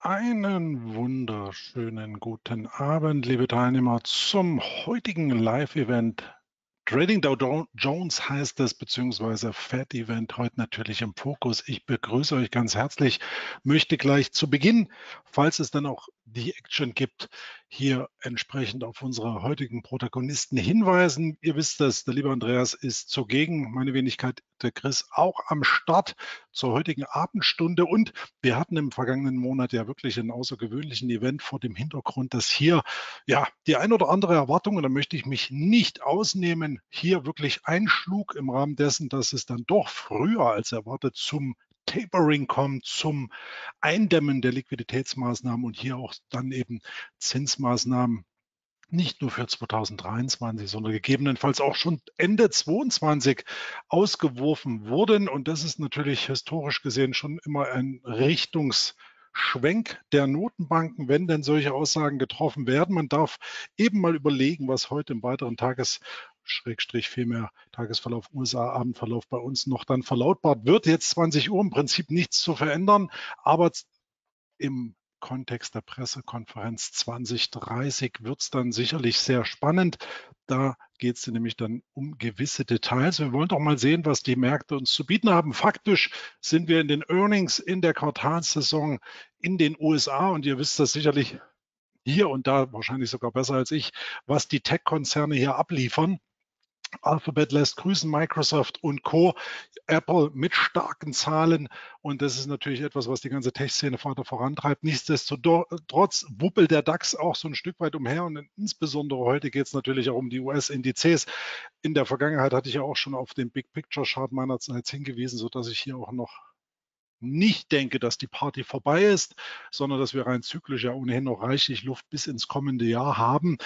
Einen wunderschönen guten Abend, liebe Teilnehmer, zum heutigen Live-Event. Trading Dow Jones heißt es, beziehungsweise Fed-Event, heute natürlich im Fokus. Ich begrüße euch ganz herzlich, möchte gleich zu Beginn, falls es dann auch die Action gibt, hier entsprechend auf unsere heutigen Protagonisten hinweisen. Ihr wisst es, der liebe Andreas ist zugegen, meine Wenigkeit, der Chris, auch am Start zur heutigen Abendstunde. Und wir hatten im vergangenen Monat ja wirklich einen außergewöhnlichen Event vor dem Hintergrund, dass hier ja die ein oder andere Erwartung, und da möchte ich mich nicht ausnehmen, hier wirklich einschlug im Rahmen dessen, dass es dann doch früher als erwartet zum Tapering kommt, zum Eindämmen der Liquiditätsmaßnahmen und hier auch dann eben Zinsmaßnahmen, nicht nur für 2023, sondern gegebenenfalls auch schon Ende 2022 ausgeworfen wurden. Und das ist natürlich historisch gesehen schon immer ein Richtungsschwenk der Notenbanken, wenn denn solche Aussagen getroffen werden. Man darf eben mal überlegen, was heute im weiteren Tagesverlauf, USA-Abendverlauf bei uns noch dann verlautbart wird. Jetzt 20 Uhr im Prinzip nichts zu verändern, aber im Kontext der Pressekonferenz 2030 wird es dann sicherlich sehr spannend. Da geht es nämlich dann um gewisse Details. Wir wollen doch mal sehen, was die Märkte uns zu bieten haben. Faktisch sind wir in den Earnings in der Quartalssaison in den USA und ihr wisst das sicherlich hier und da wahrscheinlich sogar besser als ich, was die Tech-Konzerne hier abliefern. Alphabet lässt grüßen, Microsoft und Co., Apple mit starken Zahlen und das ist natürlich etwas, was die ganze Tech-Szene weiter vorantreibt. Nichtsdestotrotz wuppelt der DAX auch so ein Stück weit umher und insbesondere heute geht es natürlich auch um die US-Indizes. In der Vergangenheit hatte ich ja auch schon auf den Big-Picture-Chart meinerseits hingewiesen, sodass ich hier auch noch nicht denke, dass die Party vorbei ist, sondern dass wir rein zyklisch ja ohnehin noch reichlich Luft bis ins kommende Jahr haben.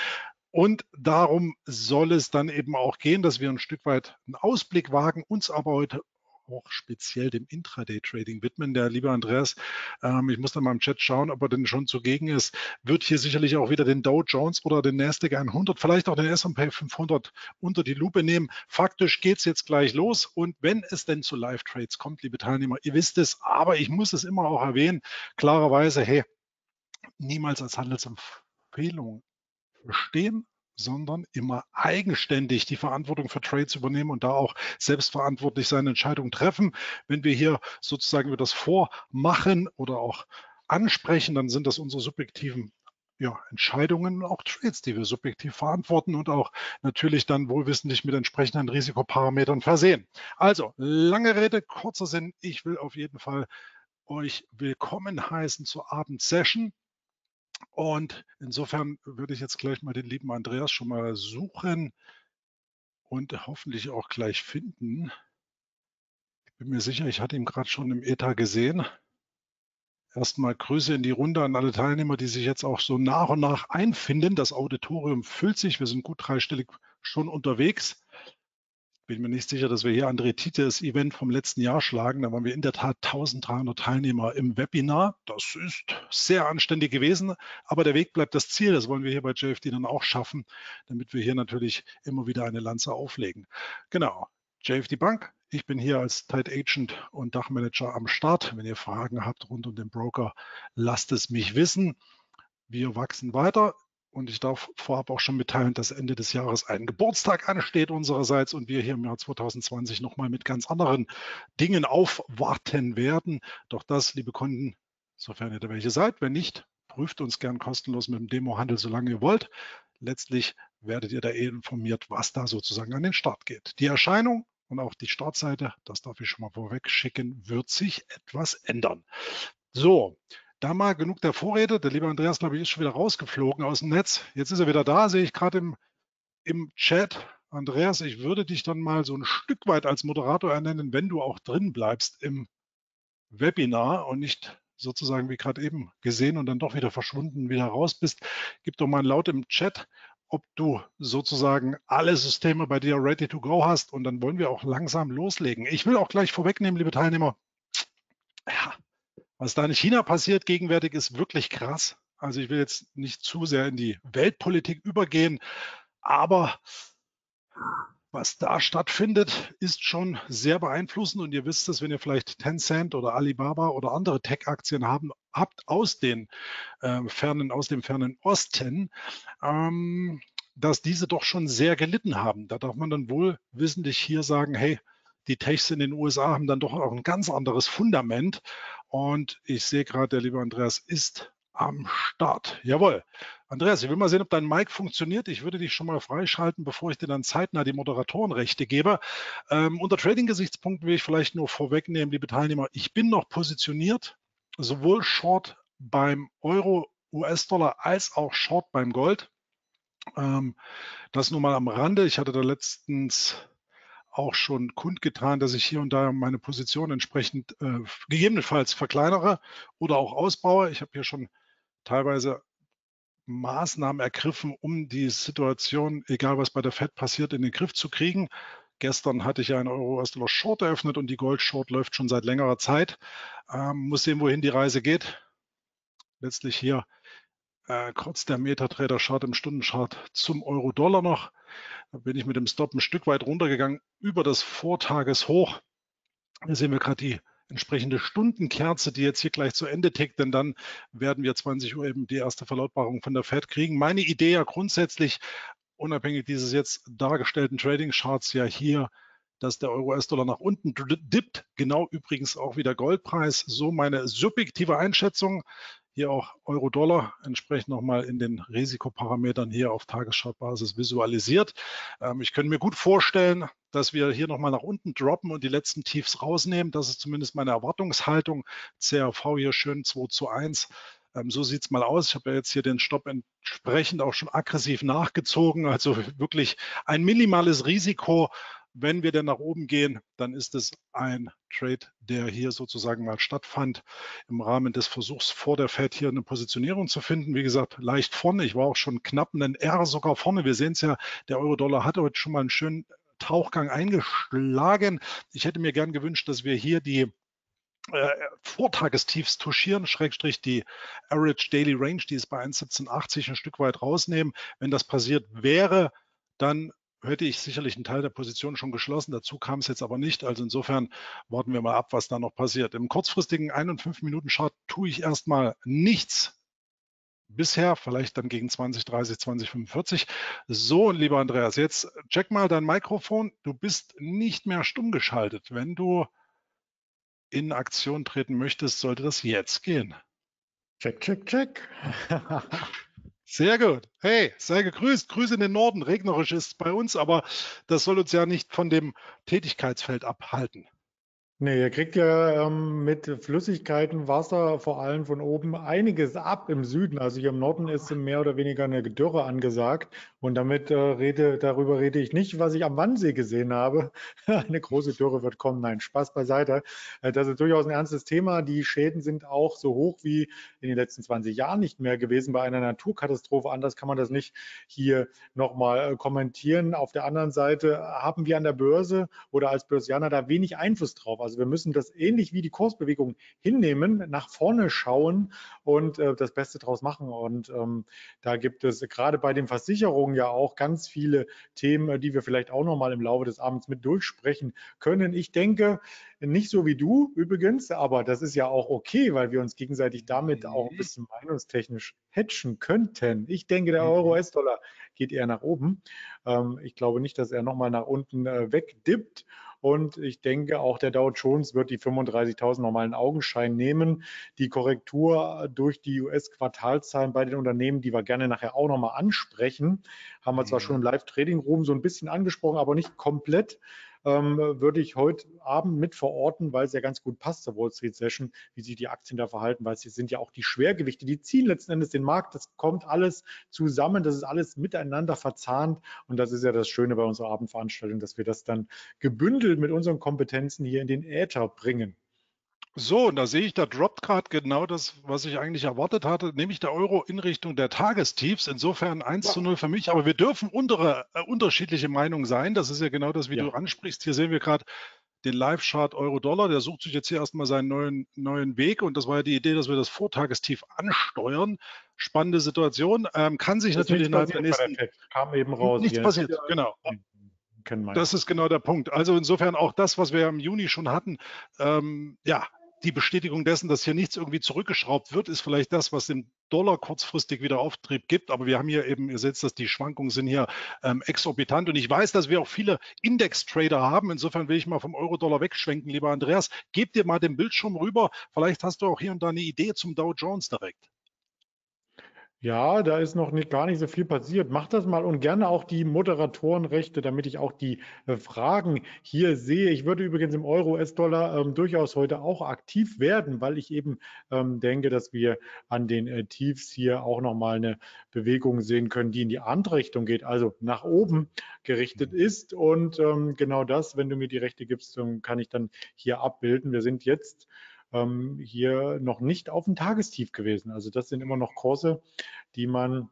Und darum soll es dann eben auch gehen, dass wir ein Stück weit einen Ausblick wagen, uns aber heute auch speziell dem Intraday-Trading widmen. Der liebe Andreas, ich muss dann mal im Chat schauen, ob er denn schon zugegen ist, wird hier sicherlich auch wieder den Dow Jones oder den Nasdaq 100, vielleicht auch den S&P 500 unter die Lupe nehmen. Faktisch geht es jetzt gleich los und wenn es denn zu Live-Trades kommt, liebe Teilnehmer, ihr wisst es, aber ich muss es immer auch erwähnen, klarerweise, hey, niemals als Handelsempfehlung verstehen, sondern immer eigenständig die Verantwortung für Trades übernehmen und da auch selbstverantwortlich seine Entscheidung treffen. Wenn wir hier sozusagen über das Vormachen oder auch ansprechen, dann sind das unsere subjektiven Entscheidungen und auch Trades, die wir subjektiv verantworten und auch natürlich dann wohlwissentlich mit entsprechenden Risikoparametern versehen. Also, lange Rede, kurzer Sinn. Ich will auf jeden Fall euch willkommen heißen zur Abendsession. Und insofern würde ich jetzt gleich mal den lieben Andreas schon mal suchen und hoffentlich auch gleich finden. Ich bin mir sicher, ich hatte ihn gerade schon im Ether gesehen. Erstmal Grüße in die Runde an alle Teilnehmer, die sich jetzt auch so nach und nach einfinden. Das Auditorium füllt sich, wir sind gut dreistellig schon unterwegs. Ich bin mir nicht sicher, dass wir hier André Tietes Event vom letzten Jahr schlagen. Da waren wir in der Tat 1300 Teilnehmer im Webinar. Das ist sehr anständig gewesen, aber der Weg bleibt das Ziel. Das wollen wir hier bei JFD dann auch schaffen, damit wir hier natürlich immer wieder eine Lanze auflegen. Genau, JFD Bank. Ich bin hier als Tight Agent und Dachmanager am Start. Wenn ihr Fragen habt rund um den Broker, lasst es mich wissen. Wir wachsen weiter. Und ich darf vorab auch schon mitteilen, dass Ende des Jahres ein Geburtstag ansteht unsererseits und wir hier im Jahr 2020 nochmal mit ganz anderen Dingen aufwarten werden. Doch das, liebe Kunden, sofern ihr da welche seid, wenn nicht, prüft uns gern kostenlos mit dem Demohandel, solange ihr wollt. Letztlich werdet ihr da informiert, was da sozusagen an den Start geht. Die Erscheinung und auch die Startseite, das darf ich schon mal vorweg schicken, wird sich etwas ändern. So. Da mal genug der Vorrede. Der liebe Andreas, glaube ich, ist schon wieder rausgeflogen aus dem Netz. Jetzt ist er wieder da, sehe ich gerade im Chat. Andreas, ich würde dich dann mal so ein Stück weit als Moderator ernennen, wenn du auch drin bleibst im Webinar und nicht sozusagen wie gerade eben gesehen und dann doch wieder verschwunden, wieder raus bist. Gib doch mal ein Laut im Chat, ob du sozusagen alle Systeme bei dir ready to go hast und dann wollen wir auch langsam loslegen. Ich will auch gleich vorwegnehmen, liebe Teilnehmer, ja, was da in China passiert gegenwärtig ist wirklich krass. Also ich will jetzt nicht zu sehr in die Weltpolitik übergehen, aber Was da stattfindet, ist schon sehr beeinflussend. Und ihr wisst es, wenn ihr vielleicht Tencent oder Alibaba oder andere Tech-Aktien habt aus dem fernen Osten, dass diese doch schon sehr gelitten haben. Da darf man dann wohl wissentlich hier sagen, hey, die Techs in den USA haben dann doch auch ein ganz anderes Fundament. Und ich sehe gerade, der liebe Andreas ist am Start. Jawohl. Andreas, ich will mal sehen, ob dein Mic funktioniert. Ich würde dich schon mal freischalten, bevor ich dir dann zeitnah die Moderatorenrechte gebe. Unter Trading-Gesichtspunkten will ich vielleicht nur vorwegnehmen, liebe Teilnehmer, ich bin noch positioniert, sowohl Short beim Euro, US-Dollar als auch Short beim Gold. Das nur mal am Rande. Ich hatte da letztens auch schon kundgetan, dass ich hier und da meine Position entsprechend gegebenenfalls verkleinere oder auch ausbaue. Ich habe hier schon teilweise Maßnahmen ergriffen, um die Situation, egal was bei der Fed passiert, in den Griff zu kriegen. Gestern hatte ich ja einen Euro-US-Dollar-Short eröffnet und die Gold-Short läuft schon seit längerer Zeit. Muss sehen, wohin die Reise geht. Letztlich hier kurz der MetaTrader-Chart im Stundenchart zum Euro-Dollar noch. Da bin ich mit dem Stop ein Stück weit runtergegangen über das Vortageshoch. Hier sehen wir gerade die entsprechende Stundenkerze, die jetzt hier gleich zu Ende tickt, denn dann werden wir 20 Uhr eben die erste Verlautbarung von der Fed kriegen. Meine Idee ja grundsätzlich, unabhängig dieses jetzt dargestellten Trading-Charts ja hier, dass der Euro-US-Dollar nach unten dippt, genau übrigens auch wieder Goldpreis, so meine subjektive Einschätzung. Hier auch Euro-Dollar entsprechend nochmal in den Risikoparametern hier auf Tageschartbasis visualisiert. Ich könnte mir gut vorstellen, dass wir hier nochmal nach unten droppen und die letzten Tiefs rausnehmen. Das ist zumindest meine Erwartungshaltung. CRV hier schön 2:1. So sieht es mal aus. Ich habe ja jetzt hier den Stopp entsprechend auch schon aggressiv nachgezogen. Also wirklich ein minimales Risiko. Wenn wir denn nach oben gehen, dann ist es ein Trade, der hier sozusagen mal stattfand im Rahmen des Versuchs vor der Fed hier eine Positionierung zu finden. Wie gesagt, leicht vorne. Ich war auch schon knapp einen R sogar vorne. Wir sehen es ja, der Euro-Dollar hat heute schon mal einen schönen Tauchgang eingeschlagen. Ich hätte mir gern gewünscht, dass wir hier die Vortagestiefs touchieren, Schrägstrich die Average Daily Range, die ist bei 1,1780 ein Stück weit rausnehmen. Wenn das passiert wäre, dann hätte ich sicherlich einen Teil der Position schon geschlossen. Dazu kam es jetzt aber nicht. Also insofern warten wir mal ab, was da noch passiert. Im kurzfristigen 1- und 5-Minuten-Chart tue ich erstmal nichts. Bisher, vielleicht dann gegen 2030, 2045. So, lieber Andreas, jetzt check mal dein Mikrofon. Du bist nicht mehr stumm geschaltet. Wenn du in Aktion treten möchtest, sollte das jetzt gehen. Check, check, check. Sehr gut. Hey, sei gegrüßt. Grüße in den Norden. Regnerisch ist es bei uns, aber das soll uns ja nicht von dem Tätigkeitsfeld abhalten. Nee, ihr kriegt ja mit Flüssigkeiten, Wasser vor allem von oben einiges ab im Süden. Also hier im Norden ist mehr oder weniger eine Dürre angesagt. Und damit darüber rede ich nicht, was ich am Wannsee gesehen habe. Eine große Dürre wird kommen. Nein, Spaß beiseite. Das ist durchaus ein ernstes Thema. Die Schäden sind auch so hoch wie in den letzten 20 Jahren nicht mehr gewesen bei einer Naturkatastrophe. Anders kann man das nicht hier nochmal kommentieren. Auf der anderen Seite haben wir an der Börse oder als Börsianer da wenig Einfluss drauf. Also wir müssen das ähnlich wie die Kursbewegung hinnehmen, nach vorne schauen und das Beste draus machen. Und da gibt es gerade bei den Versicherungen ja auch ganz viele Themen, die wir vielleicht auch nochmal im Laufe des Abends mit durchsprechen können. Ich denke, nicht so wie du übrigens, aber das ist ja auch okay, weil wir uns gegenseitig damit auch ein bisschen meinungstechnisch hedgen könnten. Ich denke, der Euro-US-Dollar geht eher nach oben. Ich glaube nicht, dass er nochmal nach unten wegdippt. Und ich denke, auch der Dow Jones wird die 35.000 nochmal in Augenschein nehmen. Die Korrektur durch die US-Quartalzahlen bei den Unternehmen, die wir gerne nachher auch nochmal ansprechen, haben wir zwar schon im Live-Trading-Room so ein bisschen angesprochen, aber nicht komplett, würde ich heute Abend mit verorten, weil es ja ganz gut passt zur Wall Street Session, wie sich die Aktien da verhalten, weil es sind ja auch die Schwergewichte, die ziehen letzten Endes den Markt, das kommt alles zusammen, das ist alles miteinander verzahnt und das ist ja das Schöne bei unserer Abendveranstaltung, dass wir das dann gebündelt mit unseren Kompetenzen hier in den Äther bringen. So, und da sehe ich, da droppt gerade genau das, was ich eigentlich erwartet hatte, nämlich der Euro in Richtung der Tagestiefs. Insofern 1:0 für mich, aber wir dürfen unterschiedliche Meinungen sein. Das ist ja genau das, wie du ansprichst. Hier sehen wir gerade den Live-Chart Euro-Dollar. Der sucht sich jetzt hier erstmal seinen neuen Weg. Und das war ja die Idee, dass wir das Vortagestief ansteuern. Spannende Situation. Kann sich natürlich innerhalb der nächsten... Nichts passiert, genau. können. Das ist genau der Punkt. Also insofern auch das, was wir im Juni schon hatten, die Bestätigung dessen, dass hier nichts irgendwie zurückgeschraubt wird, ist vielleicht das, was dem Dollar kurzfristig wieder Auftrieb gibt. Aber wir haben hier eben, ihr seht das, die Schwankungen sind hier exorbitant. Und ich weiß, dass wir auch viele Index-Trader haben. Insofern will ich mal vom Euro-Dollar wegschwenken, lieber Andreas. Gib dir mal den Bildschirm rüber. Vielleicht hast du auch hier und da eine Idee zum Dow Jones direkt. Ja, da ist noch gar nicht so viel passiert. Macht das mal und gerne auch die Moderatorenrechte, damit ich auch die Fragen hier sehe. Ich würde übrigens im Euro-US-Dollar durchaus heute auch aktiv werden, weil ich eben denke, dass wir an den Tiefs hier auch nochmal eine Bewegung sehen können, die in die andere Richtung geht, also nach oben gerichtet ist. Und genau das, wenn du mir die Rechte gibst, kann ich dann hier abbilden. Wir sind jetzt hier noch nicht auf dem Tagestief gewesen. Also das sind immer noch Kurse, die man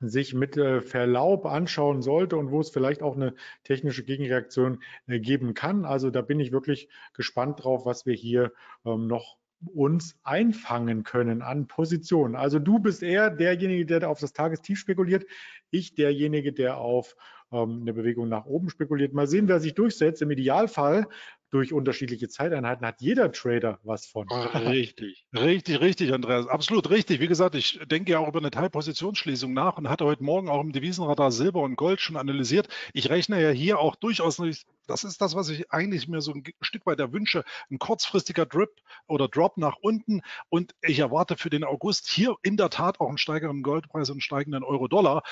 sich mit Verlaub anschauen sollte und wo es vielleicht auch eine technische Gegenreaktion geben kann. Also da bin ich wirklich gespannt drauf, was wir hier noch uns einfangen können an Positionen. Also du bist eher derjenige, der auf das Tagestief spekuliert, ich derjenige, der auf eine Bewegung nach oben spekuliert. Mal sehen, wer sich durchsetzt. Im Idealfall durch unterschiedliche Zeiteinheiten hat jeder Trader was von. Richtig, richtig, richtig, Andreas. Absolut richtig. Wie gesagt, ich denke ja auch über eine Teilpositionsschließung nach und hatte heute Morgen auch im Devisenradar Silber und Gold schon analysiert. Ich rechne ja hier auch durchaus nicht. Das ist das, was ich eigentlich mir so ein Stück weit erwünsche. Ein kurzfristiger Drip oder Drop nach unten. Und ich erwarte für den August hier in der Tat auch einen steigenden Goldpreis und einen steigenden Euro-Dollar.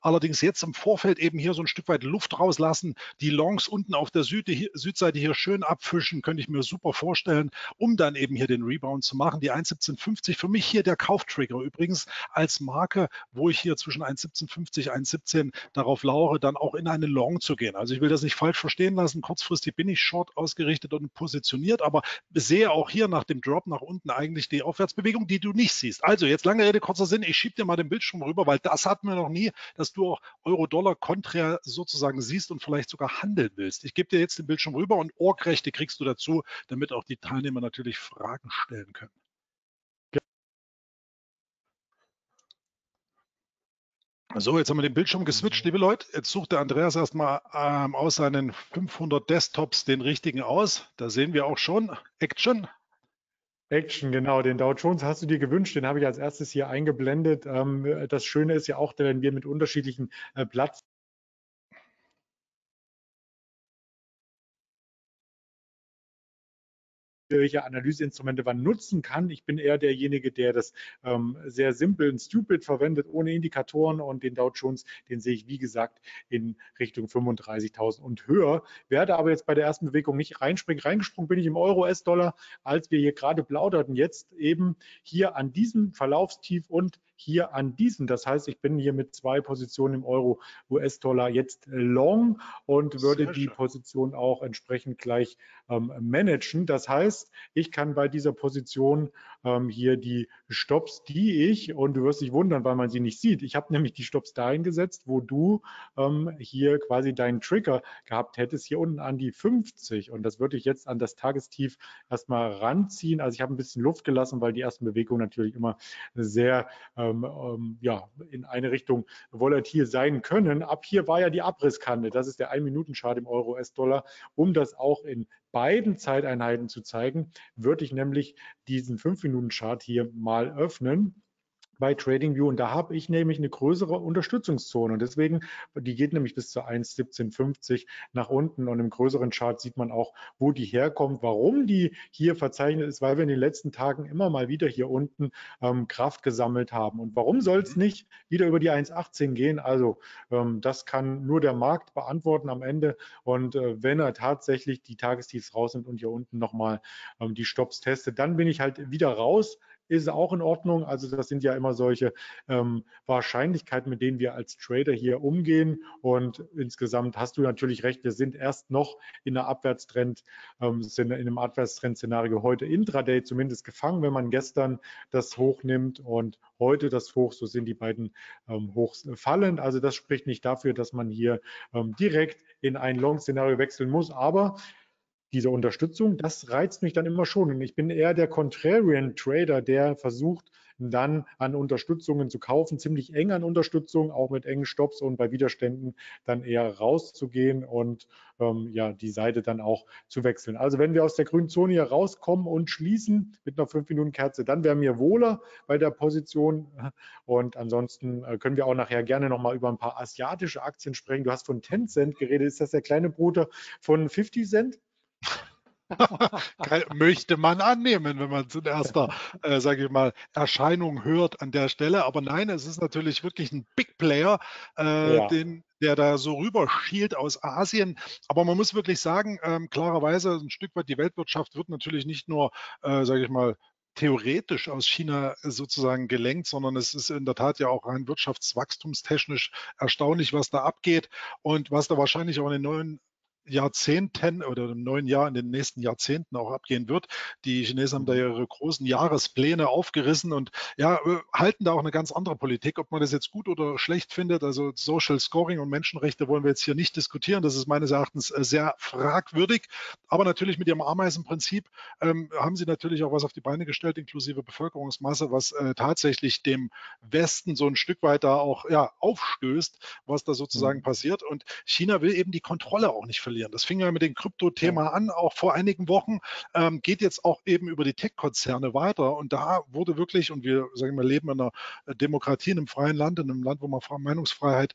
Allerdings jetzt im Vorfeld eben hier so ein Stück weit Luft rauslassen. Die Longs unten auf der Südseite hier schön abfischen, könnte ich mir super vorstellen, um dann eben hier den Rebound zu machen. Die 1,1750, für mich hier der Kauftrigger übrigens als Marke, wo ich hier zwischen 1,1750, 1,17 darauf lauere, dann auch in einen Long zu gehen. Also ich will das nicht falsch verstehen lassen. Kurzfristig bin ich short ausgerichtet und positioniert, aber sehe auch hier nach dem Drop nach unten eigentlich die Aufwärtsbewegung, die du nicht siehst. Also jetzt lange Rede, kurzer Sinn. Ich schiebe dir mal den Bildschirm rüber, weil das hatten wir noch nie, dass du auch Euro-Dollar konträr sozusagen siehst und vielleicht sogar handeln willst. Ich gebe dir jetzt den Bildschirm rüber und Orgrechte kriegst du dazu, damit auch die Teilnehmer natürlich Fragen stellen können. So, jetzt haben wir den Bildschirm geswitcht, liebe Leute. Jetzt sucht der Andreas erstmal aus seinen 500 Desktops den richtigen aus. Da sehen wir auch schon Action. Action, genau. Den Dow Jones hast du dir gewünscht, den habe ich als erstes hier eingeblendet. Das Schöne ist ja auch, wenn wir mit unterschiedlichen Plattformen welche Analyseinstrumente man nutzen kann. Ich bin eher derjenige, der das sehr simpel und stupid verwendet, ohne Indikatoren, und den Dow Jones, den sehe ich, wie gesagt, in Richtung 35.000 und höher. Werde aber jetzt bei der ersten Bewegung nicht reinspringen. Reingesprungen bin ich im Euro-US-Dollar, als wir hier gerade plauderten, jetzt eben hier an diesem Verlaufstief und hier an diesen. Das heißt, ich bin hier mit zwei Positionen im Euro-US-Dollar jetzt long und würde die Position auch entsprechend gleich managen. Das heißt, ich kann bei dieser Position hier die Stops, die ich, und du wirst dich wundern, weil man sie nicht sieht. Ich habe nämlich die Stops dahin gesetzt, wo du hier quasi deinen Trigger gehabt hättest, hier unten an die 50. Und das würde ich jetzt an das Tagestief erstmal ranziehen. Also ich habe ein bisschen Luft gelassen, weil die ersten Bewegungen natürlich immer sehr in eine Richtung volatil sein können. Ab hier war ja die Abrisskante, das ist der 1-Minuten-Chart im Euro-US-Dollar. Um das auch in beiden Zeiteinheiten zu zeigen, würde ich nämlich diesen 5-Minuten-Chart hier mal öffnen bei TradingView, und da habe ich nämlich eine größere Unterstützungszone, und deswegen, die geht nämlich bis zu 1,1750 nach unten, und im größeren Chart sieht man auch, wo die herkommt, warum die hier verzeichnet ist, weil wir in den letzten Tagen immer mal wieder hier unten Kraft gesammelt haben, und warum soll es nicht wieder über die 1,18 gehen, also das kann nur der Markt beantworten am Ende, und wenn er tatsächlich die Tagestiefs rausnimmt und hier unten nochmal die Stops testet, dann bin ich halt wieder raus. Ist auch in Ordnung. Also das sind ja immer solche Wahrscheinlichkeiten, mit denen wir als Trader hier umgehen. Und insgesamt hast du natürlich recht, wir sind erst noch in einer Abwärtstrend-Szenario heute intraday zumindest gefangen, wenn man gestern das Hoch nimmt und heute das Hoch, so sind die beiden Hochs fallend. Also das spricht nicht dafür, dass man hier direkt in ein Long-Szenario wechseln muss, aber diese Unterstützung, das reizt mich dann immer schon. Und ich bin eher der Contrarian-Trader, der versucht, dann an Unterstützungen zu kaufen, ziemlich eng an Unterstützung, auch mit engen Stops und bei Widerständen dann eher rauszugehen und ja, die Seite dann auch zu wechseln. Also wenn wir aus der grünen Zone hier rauskommen und schließen mit einer 5-Minuten-Kerze, dann wäre mir wohler bei der Position. Und ansonsten können wir auch nachher gerne nochmal über ein paar asiatische Aktien sprechen. Du hast von Tencent geredet. Ist das der kleine Bruder von 50 Cent? Möchte man annehmen, wenn man zu erster, sage ich mal, Erscheinung hört an der Stelle. Aber nein, es ist natürlich wirklich ein Big Player, ja, der da so rüber schielt aus Asien. Aber man muss wirklich sagen, klarerweise ein Stück weit die Weltwirtschaft wird natürlich nicht nur, sage ich mal, theoretisch aus China sozusagen gelenkt, sondern es ist in der Tat ja auch rein wirtschaftswachstumstechnisch erstaunlich, was da abgeht und was da wahrscheinlich auch in den neuen Jahrzehnten oder im neuen Jahr, in den nächsten Jahrzehnten auch abgehen wird. Die Chinesen haben da ihre großen Jahrespläne aufgerissen und ja, halten da auch eine ganz andere Politik, ob man das jetzt gut oder schlecht findet. Also Social Scoring und Menschenrechte wollen wir jetzt hier nicht diskutieren. Das ist meines Erachtens sehr fragwürdig. Aber natürlich mit ihrem Ameisenprinzip haben sie natürlich auch was auf die Beine gestellt, inklusive Bevölkerungsmasse, was tatsächlich dem Westen so ein Stück weit da auch ja, aufstößt, was da sozusagen passiert. Und China will eben die Kontrolle auch nicht verlieren. Das fing ja mit dem Krypto-Thema an, auch vor einigen Wochen, geht jetzt auch eben über die Tech-Konzerne weiter und da wurde wirklich, und wir sagen wir leben in einer Demokratie, in einem freien Land, in einem Land, wo man Meinungsfreiheit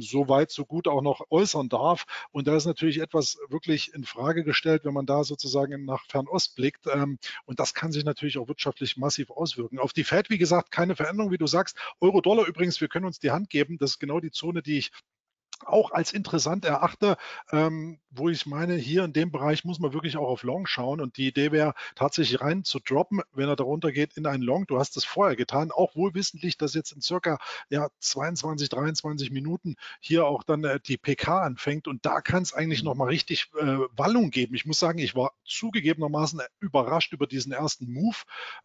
so weit, so gut auch noch äußern darf und da ist natürlich etwas wirklich in Frage gestellt, wenn man da sozusagen nach Fernost blickt und das kann sich natürlich auch wirtschaftlich massiv auswirken. Auf die Fed, wie gesagt, keine Veränderung, wie du sagst, Euro-Dollar übrigens, wir können uns die Hand geben, das ist genau die Zone, die ich auch als interessant erachte, wo ich meine, hier in dem Bereich muss man wirklich auch auf Long schauen und die Idee wäre tatsächlich rein zu droppen, wenn er darunter geht in einen Long. Du hast es vorher getan, auch wohlwissentlich, dass jetzt in circa ja, 22, 23 Minuten hier auch dann die PK anfängt und da kann es eigentlich nochmal richtig Wallung geben. Ich muss sagen, ich war zugegebenermaßen überrascht über diesen ersten Move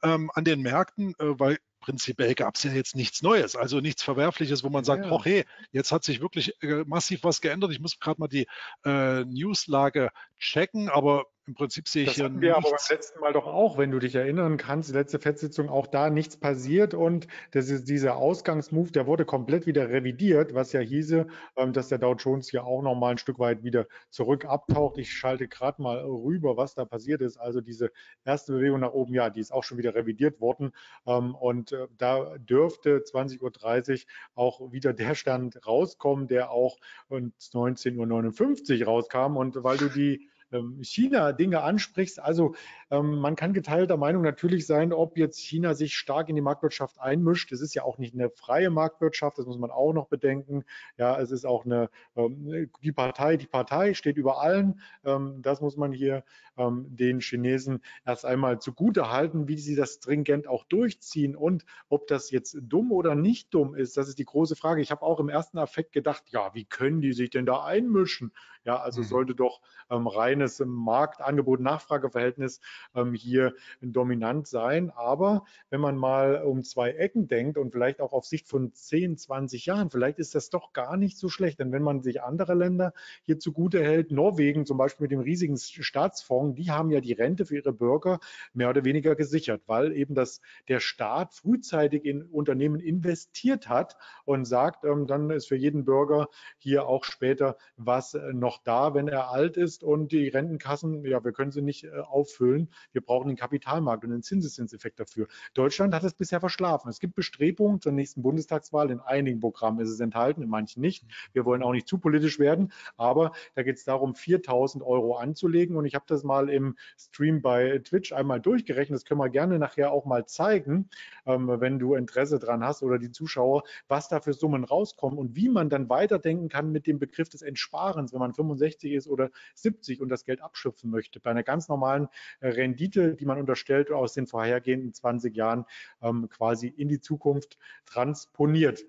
an den Märkten, weil prinzipiell gab es ja jetzt nichts Neues, also nichts Verwerfliches, wo man sagt, ja, oh hey, jetzt hat sich wirklich massiv was geändert. Ich muss gerade mal die Newslage checken, aber im Prinzip sehe ich hier nichts. Das hatten wir aber beim letzten Mal doch auch, wenn du dich erinnern kannst, die letzte FED-Sitzung, auch da nichts passiert und das ist dieser Ausgangsmove, der wurde komplett wieder revidiert, was ja hieße, dass der Dow Jones hier auch nochmal ein Stück weit wieder zurück abtaucht. Ich schalte gerade mal rüber, was da passiert ist. Also diese erste Bewegung nach oben, ja, die ist auch schon wieder revidiert worden und da dürfte 20.30 Uhr auch wieder der Stand rauskommen, der auch um 19.59 Uhr rauskam und weil du die China-Dinge ansprichst. Also man kann geteilter Meinung natürlich sein, ob jetzt China sich stark in die Marktwirtschaft einmischt. Es ist ja auch nicht eine freie Marktwirtschaft, das muss man auch noch bedenken. Ja, es ist auch eine, die Partei steht über allen. Das muss man hier den Chinesen erst einmal zugute halten, wie sie das stringent auch durchziehen und ob das jetzt dumm oder nicht dumm ist, das ist die große Frage. Ich habe auch im ersten Affekt gedacht, ja, wie können die sich denn da einmischen? Ja, also sollte doch reines Markt-Angebot-Nachfrage-Verhältnis hier dominant sein. Aber wenn man mal um zwei Ecken denkt und vielleicht auch auf Sicht von 10, 20 Jahren, vielleicht ist das doch gar nicht so schlecht. Denn wenn man sich andere Länder hier zugute hält, Norwegen zum Beispiel mit dem riesigen Staatsfonds, die haben ja die Rente für ihre Bürger mehr oder weniger gesichert, weil eben der Staat frühzeitig in Unternehmen investiert hat und sagt, dann ist für jeden Bürger hier auch später was noch da, wenn er alt ist und die Rentenkassen, ja, wir können sie nicht auffüllen. Wir brauchen den Kapitalmarkt und den Zinseszinseffekt dafür. Deutschland hat es bisher verschlafen. Es gibt Bestrebungen zur nächsten Bundestagswahl. In einigen Programmen ist es enthalten, in manchen nicht. Wir wollen auch nicht zu politisch werden, aber da geht es darum, 4.000 Euro anzulegen und ich habe das mal im Stream bei Twitch einmal durchgerechnet. Das können wir gerne nachher auch mal zeigen, wenn du Interesse dran hast oder die Zuschauer, was da für Summen rauskommen und wie man dann weiterdenken kann mit dem Begriff des Entsparens, wenn man 65 ist oder 70 und das Geld abschöpfen möchte. Bei einer ganz normalen Rendite, die man unterstellt aus den vorhergehenden 20 Jahren quasi in die Zukunft transponiert.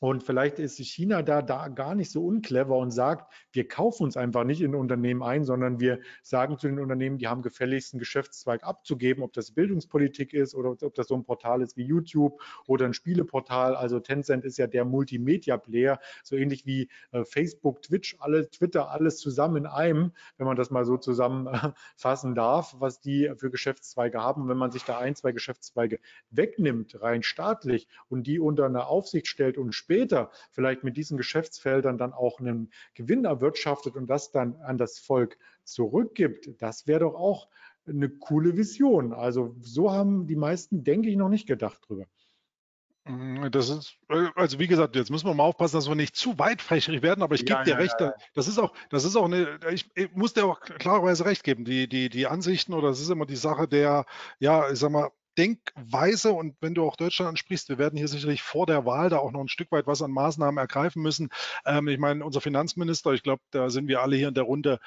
Und vielleicht ist China da gar nicht so unclever und sagt, wir kaufen uns einfach nicht in Unternehmen ein, sondern wir sagen zu den Unternehmen, die haben gefälligst einen Geschäftszweig abzugeben, ob das Bildungspolitik ist oder ob das so ein Portal ist wie YouTube oder ein Spieleportal. Also Tencent ist ja der Multimedia-Player, so ähnlich wie Facebook, Twitch, Twitter, alles zusammen in einem, wenn man das mal so zusammenfassen darf, was die für Geschäftszweige haben. Und wenn man sich da ein, zwei Geschäftszweige wegnimmt, rein staatlich, und die unter eine Aufsicht stellt und später vielleicht mit diesen Geschäftsfeldern dann auch einen Gewinn erwirtschaftet und das dann an das Volk zurückgibt, das wäre doch auch eine coole Vision. Also so haben die meisten, denke ich, noch nicht gedacht drüber. Das ist, also wie gesagt, jetzt müssen wir mal aufpassen, dass wir nicht zu weitfächerig werden, aber ich gebe dir recht, das ist auch eine, ich muss dir auch klarerweise recht geben, die Ansichten, oder das ist immer die Sache der, ja, ich sag mal, Denkweise. Und wenn du auch Deutschland ansprichst, wir werden hier sicherlich vor der Wahl da auch noch ein Stück weit was an Maßnahmen ergreifen müssen. Ich meine, unser Finanzminister, ich glaube, da sind wir alle hier in der Runde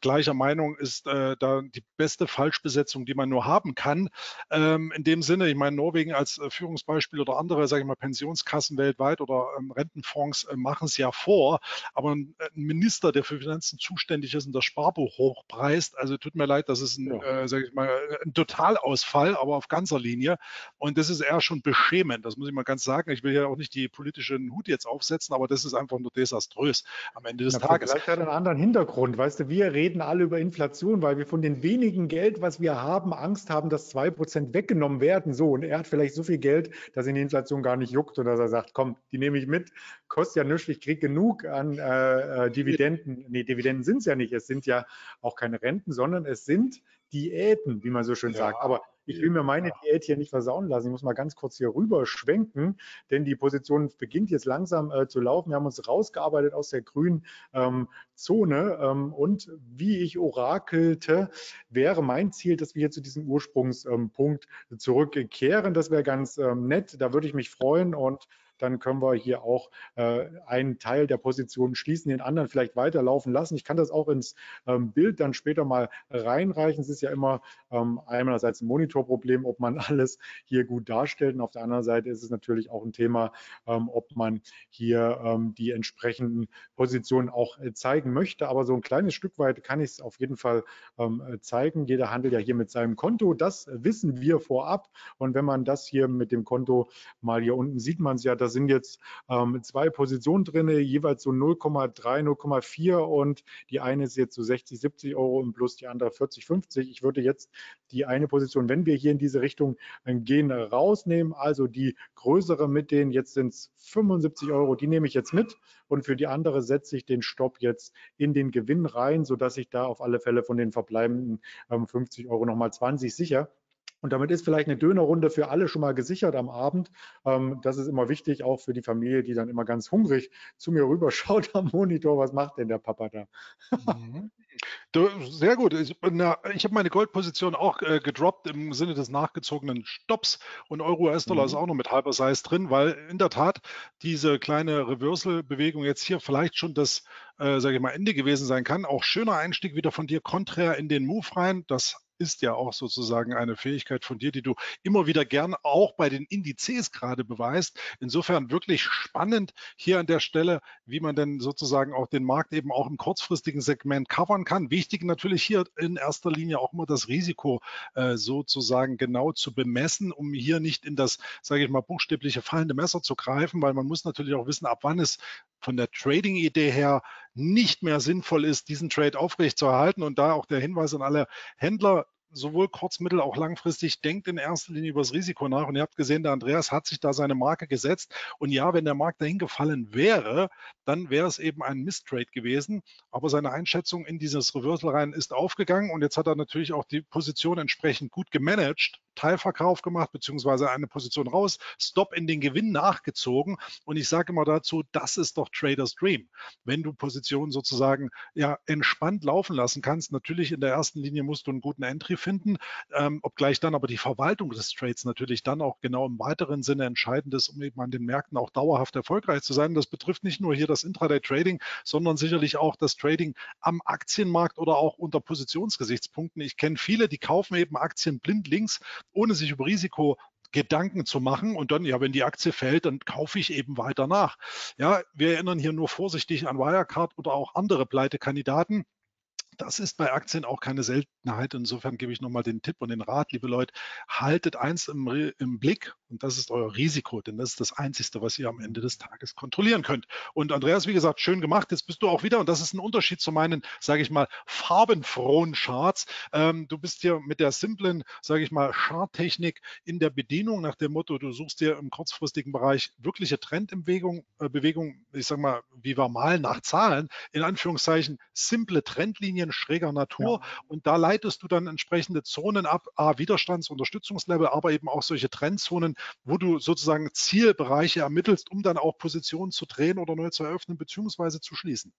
gleicher Meinung, ist da die beste Falschbesetzung, die man nur haben kann. In dem Sinne, ich meine, Norwegen als Führungsbeispiel oder andere, sage ich mal, Pensionskassen weltweit oder Rentenfonds machen es ja vor, aber ein Minister, der für Finanzen zuständig ist und das Sparbuch hochpreist, also tut mir leid, das ist ein, sage ich mal, ein Totalausfall, aber auf ganzer Linie, und das ist eher schon beschämend, das muss ich mal ganz sagen. Ich will ja auch nicht die politischen Hut jetzt aufsetzen, aber das ist einfach nur desaströs am Ende des Tages. Vielleicht hat einen anderen Hintergrund, weißt du, wir reden alle über Inflation, weil wir von den wenigen Geld, was wir haben, Angst haben, dass 2% weggenommen werden, so, und er hat vielleicht so viel Geld, dass ihn die Inflation gar nicht juckt, oder dass er sagt, komm, die nehme ich mit, kostet ja nichts, ich kriege genug an Dividenden. Nee, Dividenden sind es ja nicht, es sind ja auch keine Renten, sondern es sind Diäten, wie man so schön sagt, aber ich will mir meine Diät hier nicht versauen lassen. Ich muss mal ganz kurz hier rüber schwenken, denn die Position beginnt jetzt langsam zu laufen. Wir haben uns rausgearbeitet aus der grünen Zone und wie ich orakelte, wäre mein Ziel, dass wir hier zu diesem Ursprungspunkt zurückkehren. Das wäre ganz nett, da würde ich mich freuen, und dann können wir hier auch einen Teil der Position schließen, den anderen vielleicht weiterlaufen lassen. Ich kann das auch ins Bild dann später mal reinreichen. Es ist ja immer einerseits ein Monitorproblem, ob man alles hier gut darstellt. Und auf der anderen Seite ist es natürlich auch ein Thema, ob man hier die entsprechenden Positionen auch zeigen möchte. Aber so ein kleines Stück weit kann ich es auf jeden Fall zeigen. Jeder handelt ja hier mit seinem Konto. Das wissen wir vorab. Und wenn man das hier mit dem Konto mal hier unten sieht, man es ja, dass sind jetzt zwei Positionen drin, jeweils so 0,3, 0,4, und die eine ist jetzt so 60, 70 Euro und plus die andere 40, 50. Ich würde jetzt die eine Position, wenn wir hier in diese Richtung gehen, rausnehmen, also die größere mit den, jetzt sind es 75 Euro, die nehme ich jetzt mit, und für die andere setze ich den Stopp jetzt in den Gewinn rein, sodass ich da auf alle Fälle von den verbleibenden 50 Euro nochmal 20 sicher. Und damit ist vielleicht eine Dönerrunde für alle schon mal gesichert am Abend. Das ist immer wichtig, auch für die Familie, die dann immer ganz hungrig zu mir rüberschaut am Monitor, was macht denn der Papa da? Sehr gut. Ich habe meine Goldposition auch gedroppt im Sinne des nachgezogenen Stopps, und Euro-US-Dollar ist auch noch mit halber Size drin, weil in der Tat diese kleine Reversal-Bewegung jetzt hier vielleicht schon das, sage ich mal, Ende gewesen sein kann. Auch schöner Einstieg wieder von dir, konträr in den Move rein. Das ist ja auch sozusagen eine Fähigkeit von dir, die du immer wieder gern auch bei den Indizes gerade beweist. Insofern wirklich spannend hier an der Stelle, wie man denn sozusagen auch den Markt eben auch im kurzfristigen Segment covern kann. Wichtig natürlich hier in erster Linie auch immer das Risiko sozusagen genau zu bemessen, um hier nicht in das, sage ich mal, buchstäbliche fallende Messer zu greifen, weil man muss natürlich auch wissen, ab wann es von der Trading-Idee her nicht mehr sinnvoll ist, diesen Trade aufrecht zu erhalten. Und da auch der Hinweis an alle Händler, sowohl kurz-, mittel-, auch langfristig, denkt in erster Linie über das Risiko nach. Und ihr habt gesehen, der Andreas hat sich da seine Marke gesetzt. Und ja, wenn der Markt dahin gefallen wäre, dann wäre es eben ein Mistrade gewesen. Aber seine Einschätzung in dieses Reversal rein ist aufgegangen. Und jetzt hat er natürlich auch die Position entsprechend gut gemanagt, Teilverkauf gemacht, beziehungsweise eine Position raus, Stop in den Gewinn nachgezogen. Und ich sage immer dazu, das ist doch Traders Dream. Wenn du Positionen sozusagen ja entspannt laufen lassen kannst, natürlich in der ersten Linie musst du einen guten Entry finden, obgleich dann aber die Verwaltung des Trades natürlich dann auch genau im weiteren Sinne entscheidend ist, um eben an den Märkten auch dauerhaft erfolgreich zu sein. Das betrifft nicht nur hier das Intraday-Trading, sondern sicherlich auch das Trading am Aktienmarkt oder auch unter Positionsgesichtspunkten. Ich kenne viele, die kaufen eben Aktien blind links, ohne sich über Risiko Gedanken zu machen und dann, ja, wenn die Aktie fällt, dann kaufe ich eben weiter nach. Ja, wir erinnern hier nur vorsichtig an Wirecard oder auch andere Pleitekandidaten. Das ist bei Aktien auch keine Seltenheit. Insofern gebe ich nochmal den Tipp und den Rat, liebe Leute, haltet eins im Blick und das ist euer Risiko, denn das ist das Einzige, was ihr am Ende des Tages kontrollieren könnt. Und Andreas, wie gesagt, schön gemacht. Jetzt bist du auch wieder und das ist ein Unterschied zu meinen, sage ich mal, farbenfrohen Charts. Du bist hier mit der simplen, sage ich mal, Charttechnik in der Bedienung nach dem Motto, du suchst dir im kurzfristigen Bereich wirkliche Trendbewegung, ich sage mal, wie wir mal nach Zahlen, in Anführungszeichen, simple Trendlinien schräger Natur, ja. Und da leitest du dann entsprechende Zonen ab, A, Widerstands-, Unterstützungslevel, aber eben auch solche Trendzonen, wo du sozusagen Zielbereiche ermittelst, um dann auch Positionen zu drehen oder neu zu eröffnen bzw. zu schließen.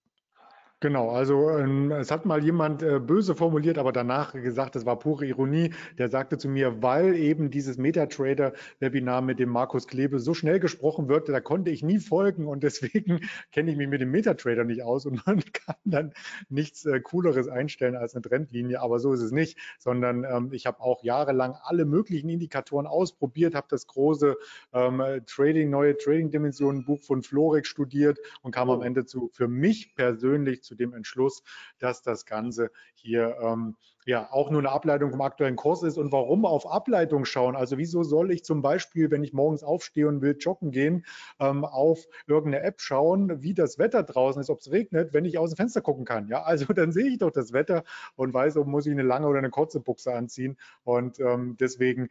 Genau, also es hat mal jemand böse formuliert, aber danach gesagt, es war pure Ironie, der sagte zu mir, weil eben dieses Metatrader-Webinar mit dem Markus Klebe so schnell gesprochen wird, da konnte ich nie folgen und deswegen kenne ich mich mit dem Metatrader nicht aus und man kann dann nichts Cooleres einstellen als eine Trendlinie, aber so ist es nicht, sondern ich habe auch jahrelang alle möglichen Indikatoren ausprobiert, habe das große neue Trading-Dimensionen-Buch von Florik studiert und kam am Ende für mich persönlich zu dem Entschluss, dass das Ganze hier ja auch nur eine Ableitung vom aktuellen Kurs ist. Und warum auf Ableitung schauen? Also wieso soll ich zum Beispiel, wenn ich morgens aufstehe und will joggen gehen, auf irgendeine App schauen, wie das Wetter draußen ist, ob es regnet, wenn ich aus dem Fenster gucken kann? Ja, also dann sehe ich doch das Wetter und weiß, ob muss ich eine lange oder eine kurze Buchse anziehen. Und deswegen,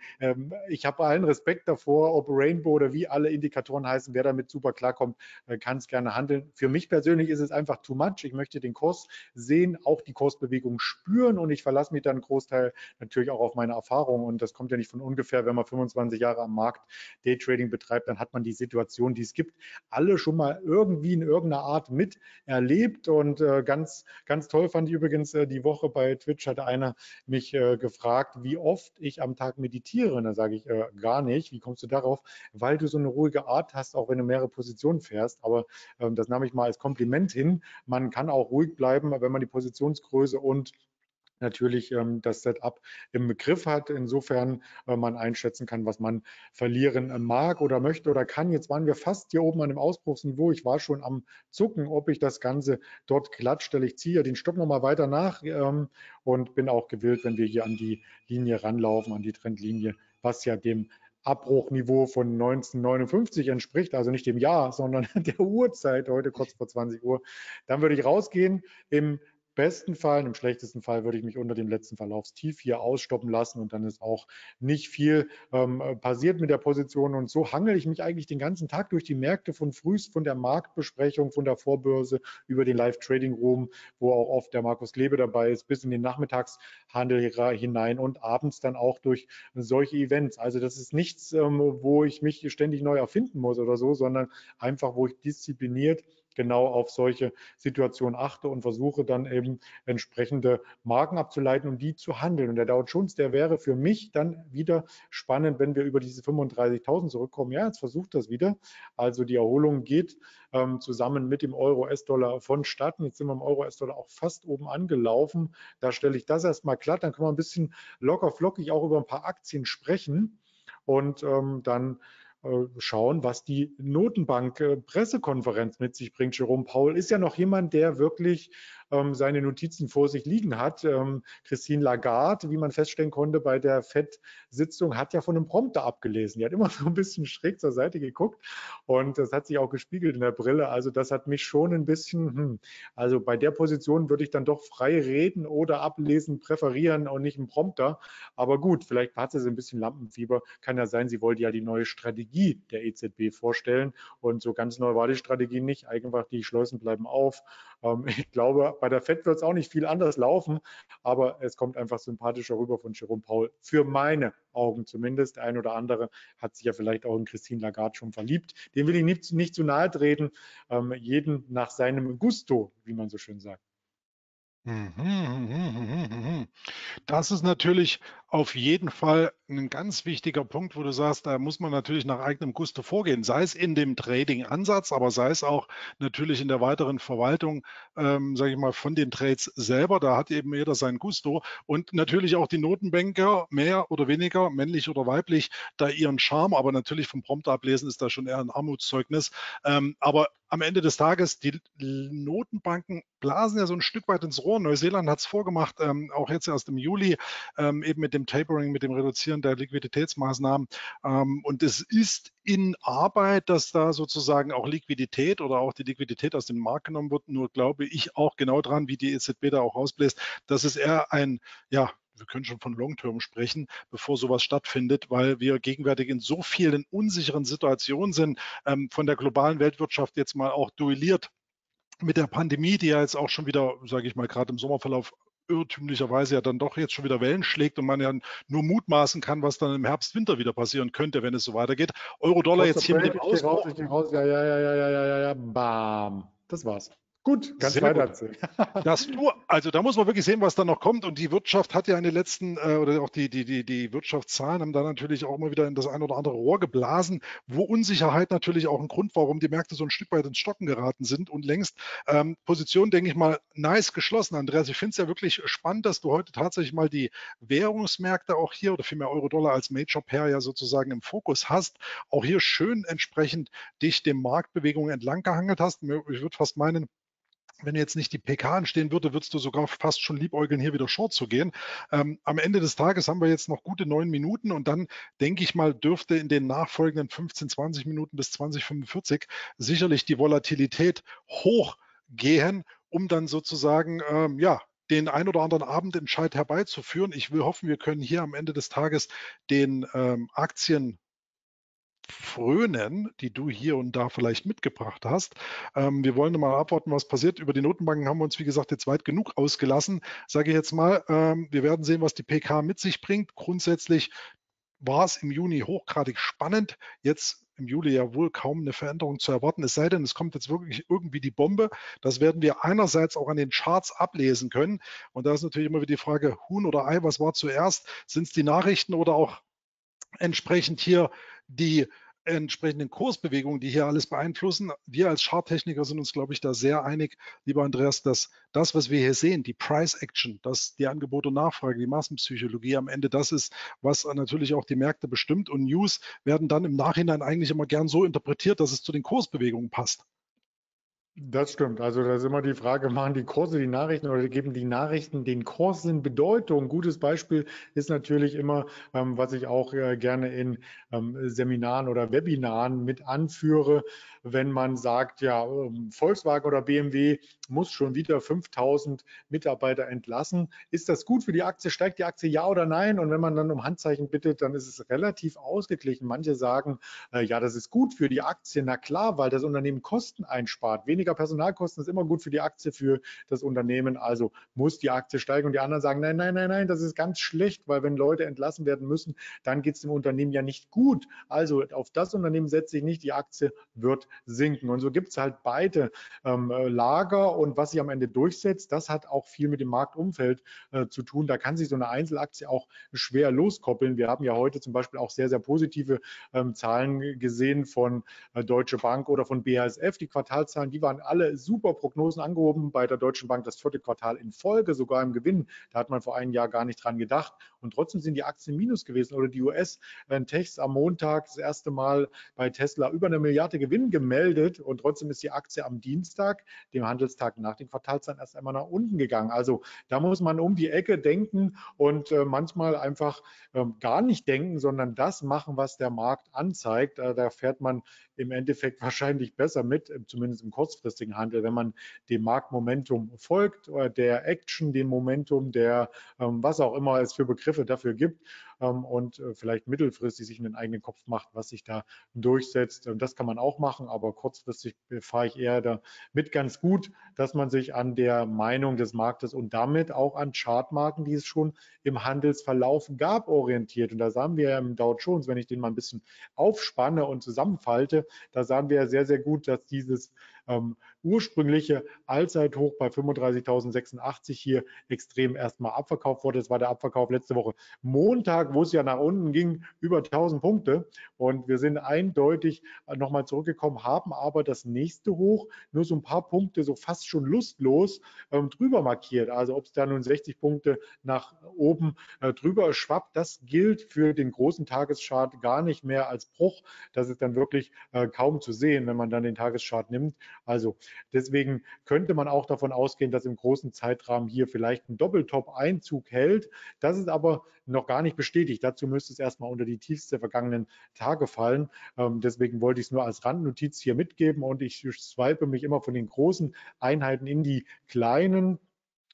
ich habe allen Respekt davor, ob Rainbow oder wie alle Indikatoren heißen, wer damit super klarkommt, kann es gerne handeln. Für mich persönlich ist es einfach too much. Ich möchte den Kurs sehen, auch die Kursbewegung spüren und ich verlasse mich dann einen Großteil natürlich auch auf meine Erfahrung und das kommt ja nicht von ungefähr, wenn man 25 Jahre am Markt Daytrading betreibt, dann hat man die Situation, die es gibt, alle schon mal irgendwie in irgendeiner Art miterlebt und ganz, ganz toll fand ich übrigens die Woche bei Twitch hat einer mich gefragt, wie oft ich am Tag meditiere und da sage ich gar nicht, wie kommst du darauf, weil du so eine ruhige Art hast, auch wenn du mehrere Positionen fährst, aber das nahm ich mal als Kompliment hin, man kann auch ruhig bleiben, wenn man die Positionsgröße und natürlich das Setup im Begriff hat, insofern man einschätzen kann, was man verlieren mag oder möchte oder kann. Jetzt waren wir fast hier oben an dem Ausbruchsniveau. Ich war schon am Zucken, ob ich das Ganze dort glattstelle. Ich ziehe den Stopp nochmal weiter nach und bin auch gewillt, wenn wir hier an die Linie ranlaufen, an die Trendlinie, was ja dem Abbruchniveau von 1959 entspricht, also nicht dem Jahr, sondern der Uhrzeit heute kurz vor 20 Uhr. Dann würde ich rausgehen. Im besten Fall, im schlechtesten Fall würde ich mich unter dem letzten Verlaufstief hier ausstoppen lassen und dann ist auch nicht viel passiert mit der Position und so hangel ich mich eigentlich den ganzen Tag durch die Märkte von frühst, von der Marktbesprechung, von der Vorbörse über den Live-Trading-Room, wo auch oft der Markus Klebe dabei ist, bis in den Nachmittagshandel hinein und abends dann auch durch solche Events. Also das ist nichts, wo ich mich ständig neu erfinden muss oder so, sondern einfach, wo ich diszipliniert genau auf solche Situationen achte und versuche dann eben entsprechende Marken abzuleiten, um die zu handeln. Und der Dow Jones, der wäre für mich dann wieder spannend, wenn wir über diese 35.000 zurückkommen. Ja, jetzt versucht das wieder. Also die Erholung geht zusammen mit dem Euro-US-Dollar vonstatten. Jetzt sind wir im Euro-US-Dollar auch fast oben angelaufen. Da stelle ich das erstmal glatt. Dann können wir ein bisschen locker flockig auch über ein paar Aktien sprechen und dann schauen, was die Notenbank-Pressekonferenz mit sich bringt. Jerome Powell ist ja noch jemand, der wirklich seine Notizen vor sich liegen hat. Christine Lagarde, wie man feststellen konnte bei der FED-Sitzung, hat ja von einem Prompter abgelesen. Die hat immer so ein bisschen schräg zur Seite geguckt und das hat sich auch gespiegelt in der Brille. Also das hat mich schon ein bisschen, also bei der Position würde ich dann doch frei reden oder ablesen präferieren und nicht einen Prompter. Aber gut, vielleicht hat sie ein bisschen Lampenfieber. Kann ja sein, sie wollte ja die neue Strategie der EZB vorstellen und so ganz neu war die Strategie nicht. Einfach die Schleusen bleiben auf. Ich glaube, bei der FED wird es auch nicht viel anders laufen, aber es kommt einfach sympathischer rüber von Jerome Powell. Für meine Augen zumindest. Der ein oder andere hat sich ja vielleicht auch in Christine Lagarde schon verliebt. Dem will ich nicht zu nahe treten. Jeden nach seinem Gusto, wie man so schön sagt. Das ist natürlich auf jeden Fall ein ganz wichtiger Punkt, wo du sagst, da muss man natürlich nach eigenem Gusto vorgehen, sei es in dem Trading-Ansatz, aber sei es auch natürlich in der weiteren Verwaltung, sage ich mal, von den Trades selber. Da hat eben jeder sein Gusto und natürlich auch die Notenbanker, mehr oder weniger, männlich oder weiblich, da ihren Charme, aber natürlich vom Prompt ablesen ist da schon eher ein Armutszeugnis. Aber am Ende des Tages, die Notenbanken blasen ja so ein Stück weit ins Rohr. Neuseeland hat es vorgemacht, auch jetzt erst im Juli, eben mit dem Tapering, mit dem Reduzieren der Liquiditätsmaßnahmen. Und es ist in Arbeit, dass da sozusagen auch Liquidität oder auch die Liquidität aus dem Markt genommen wird. Nur glaube ich auch genau dran, wie die EZB da auch rausbläst, dass es eher ein, ja, wir können schon von Long-Term sprechen, bevor sowas stattfindet, weil wir gegenwärtig in so vielen unsicheren Situationen sind, von der globalen Weltwirtschaft jetzt mal auch duelliert mit der Pandemie, die ja jetzt auch schon wieder, sage ich mal, gerade im Sommerverlauf irrtümlicherweise ja dann doch jetzt schon wieder Wellen schlägt und man ja nur mutmaßen kann, was dann im Herbst, Winter wieder passieren könnte, wenn es so weitergeht. Euro-Dollar jetzt hier mit dem Ausbruch. Ja, bam. Das war's. Gut, ganz weiter. Also da muss man wirklich sehen, was da noch kommt. Und die Wirtschaft hat ja in den letzten, oder auch die Wirtschaftszahlen haben da natürlich auch immer wieder in das ein oder andere Rohr geblasen, wo Unsicherheit natürlich auch ein Grund war, warum die Märkte so ein Stück weit ins Stocken geraten sind und längst Position, denke ich mal, nice geschlossen. Andreas, ich finde es ja wirklich spannend, dass du heute tatsächlich mal die Währungsmärkte auch hier oder vielmehr Euro-Dollar als Major-Pair ja sozusagen im Fokus hast. Auch hier schön entsprechend dich dem Marktbewegungen entlang gehangelt hast. Ich würde fast meinen, wenn jetzt nicht die PK anstehen würde, würdest du sogar fast schon liebäugeln, hier wieder short zu gehen. Am Ende des Tages haben wir jetzt noch gute 9 Minuten und dann, denke ich mal, dürfte in den nachfolgenden 15, 20 Minuten bis 2045 sicherlich die Volatilität hochgehen, um dann sozusagen, ja, den ein oder anderen Abendentscheid herbeizuführen. Ich will hoffen, wir können hier am Ende des Tages den Aktien frönen, die du hier und da vielleicht mitgebracht hast. Wir wollen mal abwarten, was passiert. Über die Notenbanken haben wir uns, wie gesagt, jetzt weit genug ausgelassen. Sage ich jetzt mal, wir werden sehen, was die PK mit sich bringt. Grundsätzlich war es im Juni hochgradig spannend. Jetzt im Juli ja wohl kaum eine Veränderung zu erwarten. Es sei denn, es kommt jetzt wirklich irgendwie die Bombe. Das werden wir einerseits auch an den Charts ablesen können. Und da ist natürlich immer wieder die Frage, Huhn oder Ei, was war zuerst? Sind es die Nachrichten oder auch entsprechend hier die entsprechenden Kursbewegungen, die hier alles beeinflussen? Wir als Charttechniker sind uns, glaube ich, da sehr einig, lieber Andreas, dass das, was wir hier sehen, die Price Action, dass die Angebot und Nachfrage, die Massenpsychologie am Ende das ist, was natürlich auch die Märkte bestimmt. Und News werden dann im Nachhinein eigentlich immer gern so interpretiert, dass es zu den Kursbewegungen passt. Das stimmt. Also da ist immer die Frage, machen die Kurse die Nachrichten oder geben die Nachrichten den Kursen Bedeutung? Gutes Beispiel ist natürlich immer, was ich auch gerne in Seminaren oder Webinaren mit anführe, wenn man sagt, ja, Volkswagen oder BMW muss schon wieder 5000 Mitarbeiter entlassen. Ist das gut für die Aktie? Steigt die Aktie ja oder nein? Und wenn man dann um Handzeichen bittet, dann ist es relativ ausgeglichen. Manche sagen, ja, das ist gut für die Aktie. Na klar, weil das Unternehmen Kosten einspart. Weniger Personalkosten ist immer gut für die Aktie, für das Unternehmen, also muss die Aktie steigen. Und die anderen sagen, nein, das ist ganz schlecht, weil wenn Leute entlassen werden müssen, dann geht es dem Unternehmen ja nicht gut. Also auf das Unternehmen setze ich nicht, die Aktie wird sinken. Und so gibt es halt beide Lager und was sich am Ende durchsetzt, das hat auch viel mit dem Marktumfeld zu tun. Da kann sich so eine Einzelaktie auch schwer loskoppeln. Wir haben ja heute zum Beispiel auch sehr, sehr positive Zahlen gesehen von Deutsche Bank oder von BASF, die Quartalszahlen, die waren alle super Prognosen angehoben, bei der Deutschen Bank das 4. Quartal in Folge, sogar im Gewinn. Da hat man vor einem Jahr gar nicht dran gedacht. Und trotzdem sind die Aktien minus gewesen. Oder die US-Techs am Montag das erste Mal bei Tesla über 1 Milliarde Gewinn gemeldet. Und trotzdem ist die Aktie am Dienstag, dem Handelstag nach den Quartalszahlen, erst einmal nach unten gegangen. Also da muss man um die Ecke denken und manchmal einfach gar nicht denken, sondern das machen, was der Markt anzeigt. Da fährt man im Endeffekt wahrscheinlich besser mit, zumindest im kurzfristigen Handel, wenn man dem Marktmomentum folgt oder der Action, dem Momentum, der was auch immer es für Begriffe dafür gibt und vielleicht mittelfristig sich in den eigenen Kopf macht, was sich da durchsetzt. Das kann man auch machen, aber kurzfristig fahre ich eher damit ganz gut, dass man sich an der Meinung des Marktes und damit auch an Chartmarken, die es schon im Handelsverlauf gab, orientiert. Und da sahen wir im Dow Jones, wenn ich den mal ein bisschen aufspanne und zusammenfalte, da sahen wir sehr, sehr gut, dass dieses ursprüngliche Allzeithoch bei 35.086 hier extrem erstmal abverkauft wurde. Das war der Abverkauf letzte Woche Montag, wo es ja nach unten ging, über 1.000 Punkte. Und wir sind eindeutig nochmal zurückgekommen, haben aber das nächste Hoch nur so ein paar Punkte so fast schon lustlos drüber markiert. Also ob es da nun 60 Punkte nach oben drüber schwappt, das gilt für den großen Tageschart gar nicht mehr als Bruch. Das ist dann wirklich kaum zu sehen, wenn man dann den Tageschart nimmt. Also deswegen könnte man auch davon ausgehen, dass im großen Zeitrahmen hier vielleicht ein Doppeltop-Einzug hält. Das ist aber noch gar nicht bestätigt. Dazu müsste es erstmal unter die Tiefs der vergangenen Tage fallen. Deswegen wollte ich es nur als Randnotiz hier mitgeben und ich swipe mich immer von den großen Einheiten in die kleinen.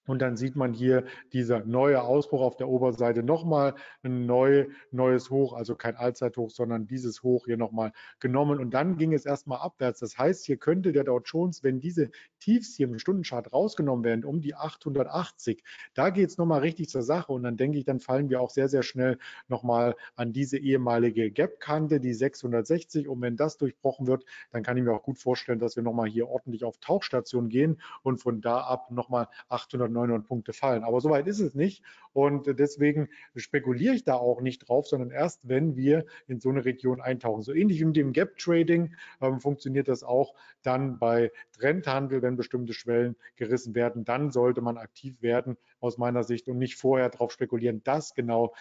Und dann sieht man hier dieser neue Ausbruch auf der Oberseite, nochmal ein neues Hoch, also kein Allzeithoch, sondern dieses Hoch hier nochmal genommen. Und dann ging es erstmal abwärts. Das heißt, hier könnte der Dow Jones, wenn diese Tiefs hier im Stundenchart rausgenommen werden, um die 880, da geht es nochmal richtig zur Sache. Und dann denke ich, dann fallen wir auch sehr, sehr schnell nochmal an diese ehemalige Gap-Kante, die 660. Und wenn das durchbrochen wird, dann kann ich mir auch gut vorstellen, dass wir nochmal hier ordentlich auf Tauchstation gehen und von da ab nochmal 800 Punkte fallen. Aber soweit ist es nicht und deswegen spekuliere ich da auch nicht drauf, sondern erst, wenn wir in so eine Region eintauchen. So ähnlich wie mit dem Gap-Trading funktioniert das auch dann bei Trendhandel, wenn bestimmte Schwellen gerissen werden, dann sollte man aktiv werden aus meiner Sicht und nicht vorher darauf spekulieren, dass genau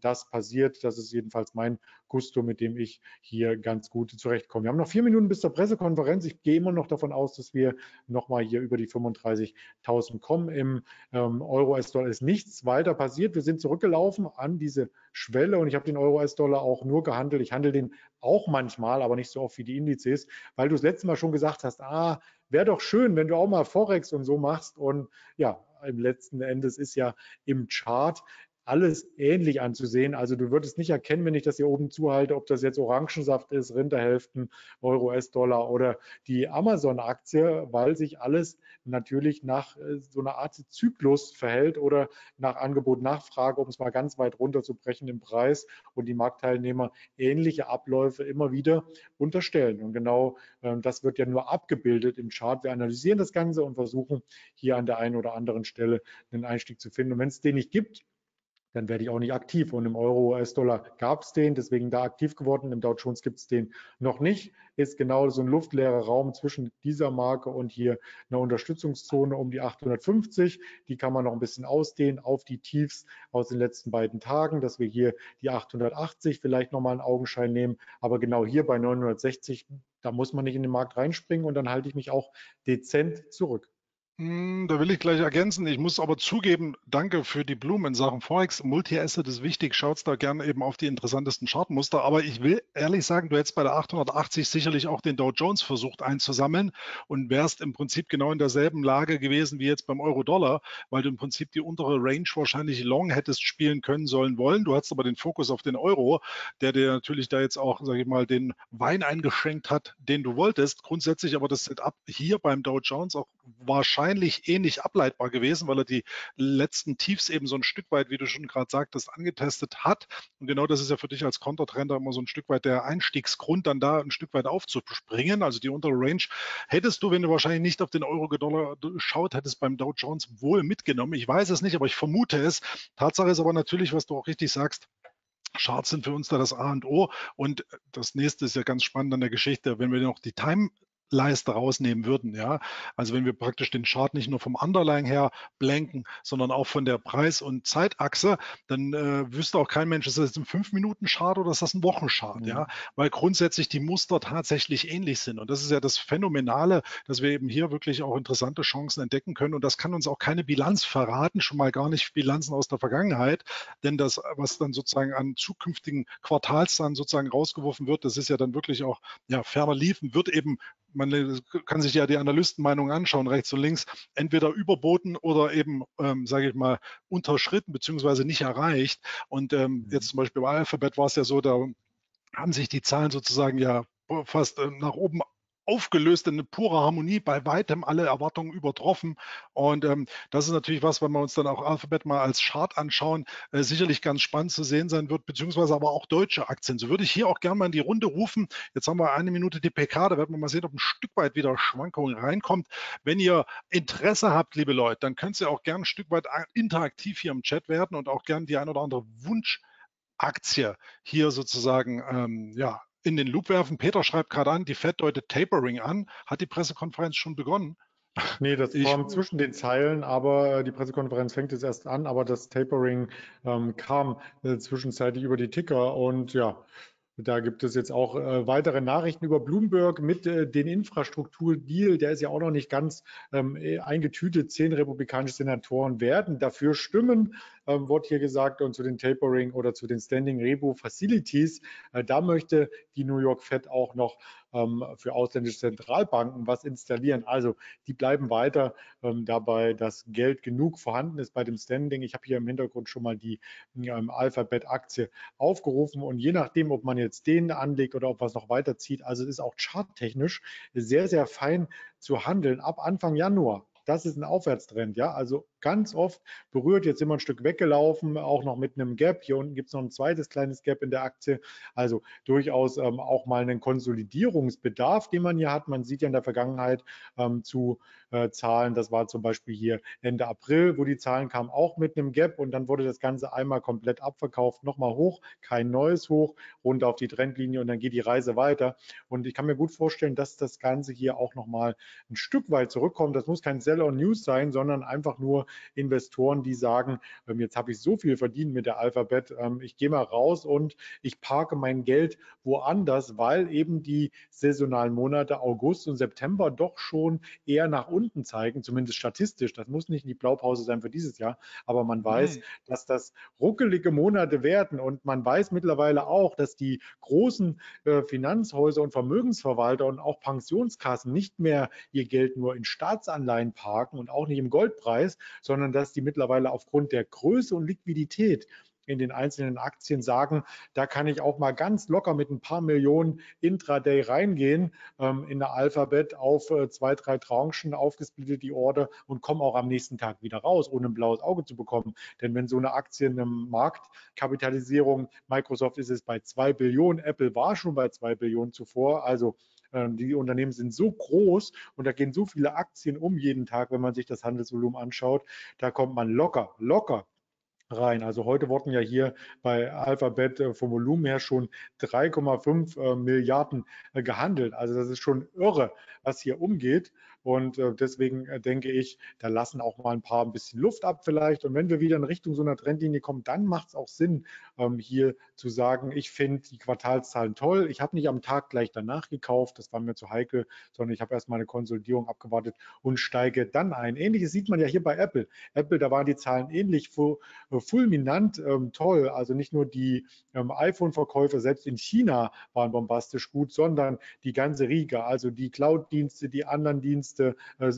das passiert. Das ist jedenfalls mein Gusto, mit dem ich hier ganz gut zurechtkomme. Wir haben noch 4 Minuten bis zur Pressekonferenz. Ich gehe immer noch davon aus, dass wir nochmal hier über die 35.000 kommen. Im Euro-US-Dollar ist nichts weiter passiert. Wir sind zurückgelaufen an diese Schwelle und ich habe den Euro-US-Dollar auch nur gehandelt. Ich handle den auch manchmal, aber nicht so oft wie die Indizes, weil du das letzte Mal schon gesagt hast, wäre doch schön, wenn du auch mal Forex und so machst. Und ja, im letzten Endes ist ja im Chart alles ähnlich anzusehen. Also du würdest nicht erkennen, wenn ich das hier oben zuhalte, ob das jetzt Orangensaft ist, Rinderhälften, Euro, US-Dollar oder die Amazon-Aktie, weil sich alles natürlich nach so einer Art Zyklus verhält oder nach Angebot, Nachfrage, um es mal ganz weit runterzubrechen im Preis und die Marktteilnehmer ähnliche Abläufe immer wieder unterstellen. Und genau das wird ja nur abgebildet im Chart. Wir analysieren das Ganze und versuchen hier an der einen oder anderen Stelle einen Einstieg zu finden. Und wenn es den nicht gibt, dann werde ich auch nicht aktiv. Und im Euro-US-Dollar gab es den, deswegen da aktiv geworden. Im Dow Jones gibt es den noch nicht. Ist genau so ein luftleerer Raum zwischen dieser Marke und hier einer Unterstützungszone um die 850. Die kann man noch ein bisschen ausdehnen auf die Tiefs aus den letzten beiden Tagen, dass wir hier die 880 vielleicht nochmal einen Augenschein nehmen. Aber genau hier bei 960, da muss man nicht in den Markt reinspringen und dann halte ich mich auch dezent zurück. Da will ich gleich ergänzen. Ich muss aber zugeben, danke für die Blumen in Sachen Forex. Multi-Asset ist wichtig. Schaut da gerne eben auf die interessantesten Chartmuster. Aber ich will ehrlich sagen, du hättest bei der 880 sicherlich auch den Dow Jones versucht einzusammeln und wärst im Prinzip genau in derselben Lage gewesen wie jetzt beim Euro-Dollar, weil du im Prinzip die untere Range wahrscheinlich long hättest spielen können sollen wollen. Du hattest aber den Fokus auf den Euro, der dir natürlich da jetzt auch, sage ich mal, den Wein eingeschenkt hat, den du wolltest. Grundsätzlich aber das Setup hier beim Dow Jones auch wahrscheinlich ähnlich ableitbar gewesen, weil er die letzten Tiefs eben so ein Stück weit, wie du schon gerade sagtest, angetestet hat. Und genau das ist ja für dich als Kontertrender immer so ein Stück weit der Einstiegsgrund, dann da ein Stück weit aufzuspringen. Also die untere Range hättest du, wenn du wahrscheinlich nicht auf den Euro-Dollar schaut, hättest beim Dow Jones wohl mitgenommen. Ich weiß es nicht, aber ich vermute es. Tatsache ist aber natürlich, was du auch richtig sagst, Charts sind für uns da das A und O. Und das nächste ist ja ganz spannend an der Geschichte, wenn wir noch die Time-Leiste rausnehmen würden, ja. Also wenn wir praktisch den Chart nicht nur vom Underlying her blanken, sondern auch von der Preis- und Zeitachse, dann wüsste auch kein Mensch, ist das jetzt ein 5-Minuten-Chart oder ist das ein Wochenchart, ja, weil grundsätzlich die Muster tatsächlich ähnlich sind und das ist ja das Phänomenale, dass wir eben hier wirklich auch interessante Chancen entdecken können und das kann uns auch keine Bilanz verraten, schon mal gar nicht Bilanzen aus der Vergangenheit, denn das, was dann sozusagen an zukünftigen Quartalszahlen sozusagen rausgeworfen wird, das ist ja dann wirklich auch, ja, ferner liefen, wird eben, man kann sich ja die Analystenmeinung anschauen, rechts und links, entweder überboten oder eben, sage ich mal, unterschritten bzw. nicht erreicht. Und jetzt zum Beispiel bei Alphabet war es ja so, da haben sich die Zahlen sozusagen ja fast nach oben aufgelöst in eine pure Harmonie, bei weitem alle Erwartungen übertroffen. Und das ist natürlich was, wenn wir uns dann auch Alphabet mal als Chart anschauen, sicherlich ganz spannend zu sehen sein wird, beziehungsweise aber auch deutsche Aktien. So würde ich hier auch gerne mal in die Runde rufen. Jetzt haben wir 1 Minute die PK, da werden wir mal sehen, ob ein Stück weit wieder Schwankungen reinkommt. Wenn ihr Interesse habt, liebe Leute, dann könnt ihr auch gerne ein Stück weit interaktiv hier im Chat werden und auch gerne die ein oder andere Wunschaktie hier sozusagen, ja, in den Loop werfen. Peter schreibt gerade an, die Fed deutet Tapering an. Hat die Pressekonferenz schon begonnen? Nee, das kam zwischen den Zeilen, aber die Pressekonferenz fängt jetzt erst an, aber das Tapering kam zwischenzeitlich über die Ticker und ja, da gibt es jetzt auch weitere Nachrichten über Bloomberg mit den Infrastrukturdeal. Der ist ja auch noch nicht ganz eingetütet. 10 republikanische Senatoren werden dafür stimmen, wird hier gesagt. Und zu den Tapering oder zu den Standing Repo Facilities, da möchte die New York Fed auch noch für ausländische Zentralbanken was installieren. Also die bleiben weiter dabei, dass Geld genug vorhanden ist bei dem Standing. Ich habe hier im Hintergrund schon mal die Alphabet-Aktie aufgerufen und je nachdem, ob man jetzt den anlegt oder ob was noch weiterzieht, also es ist auch charttechnisch sehr, sehr fein zu handeln ab Anfang Januar. Das ist ein Aufwärtstrend, ja, also ganz oft berührt, jetzt immer ein Stück weggelaufen, auch noch mit einem Gap. Hier unten gibt es noch ein zweites kleines Gap in der Aktie, also durchaus auch mal einen Konsolidierungsbedarf, den man hier hat. Man sieht ja in der Vergangenheit zu Zahlen, das war zum Beispiel hier Ende April, wo die Zahlen kamen auch mit einem Gap und dann wurde das Ganze einmal komplett abverkauft, nochmal hoch, kein neues Hoch, runter auf die Trendlinie und dann geht die Reise weiter. Und ich kann mir gut vorstellen, dass das Ganze hier auch nochmal ein Stück weit zurückkommt. Das muss kein Sell-on-News sein, sondern einfach nur Investoren, die sagen, jetzt habe ich so viel verdient mit der Alphabet, ich gehe mal raus und ich parke mein Geld woanders, weil eben die saisonalen Monate August und September doch schon eher nach unten zeigen, zumindest statistisch. Das muss nicht die Blaupause sein für dieses Jahr, aber man weiß, dass das ruckelige Monate werden und man weiß mittlerweile auch, dass die großen Finanzhäuser und Vermögensverwalter und auch Pensionskassen nicht mehr ihr Geld nur in Staatsanleihen parken und auch nicht im Goldpreis, sondern dass die mittlerweile aufgrund der Größe und Liquidität in den einzelnen Aktien sagen, da kann ich auch mal ganz locker mit ein paar Millionen Intraday reingehen in der Alphabet auf 2, 3 Tranchen, aufgesplittet die Order und komme auch am nächsten Tag wieder raus, ohne ein blaues Auge zu bekommen. Denn wenn so eine Aktie eine Marktkapitalisierung, Microsoft ist es bei 2 Billionen, Apple war schon bei 2 Billionen zuvor, also die Unternehmen sind so groß und da gehen so viele Aktien um jeden Tag, wenn man sich das Handelsvolumen anschaut, da kommt man locker rein. Also heute wurden ja hier bei Alphabet vom Volumen her schon 3,5 Milliarden gehandelt. Also das ist schon irre, was hier umgeht. Und deswegen denke ich, da lassen auch mal ein paar ein bisschen Luft ab vielleicht. Und wenn wir wieder in Richtung so einer Trendlinie kommen, dann macht es auch Sinn, hier zu sagen, ich finde die Quartalszahlen toll. Ich habe nicht am Tag gleich danach gekauft, das war mir zu heikel, sondern ich habe erstmal eine Konsolidierung abgewartet und steige dann ein. Ähnliches sieht man ja hier bei Apple. Apple, da waren die Zahlen ähnlich fulminant toll. Also nicht nur die iPhone-Verkäufe, selbst in China waren bombastisch gut, sondern die ganze Riege, also die Cloud-Dienste, die anderen Dienste,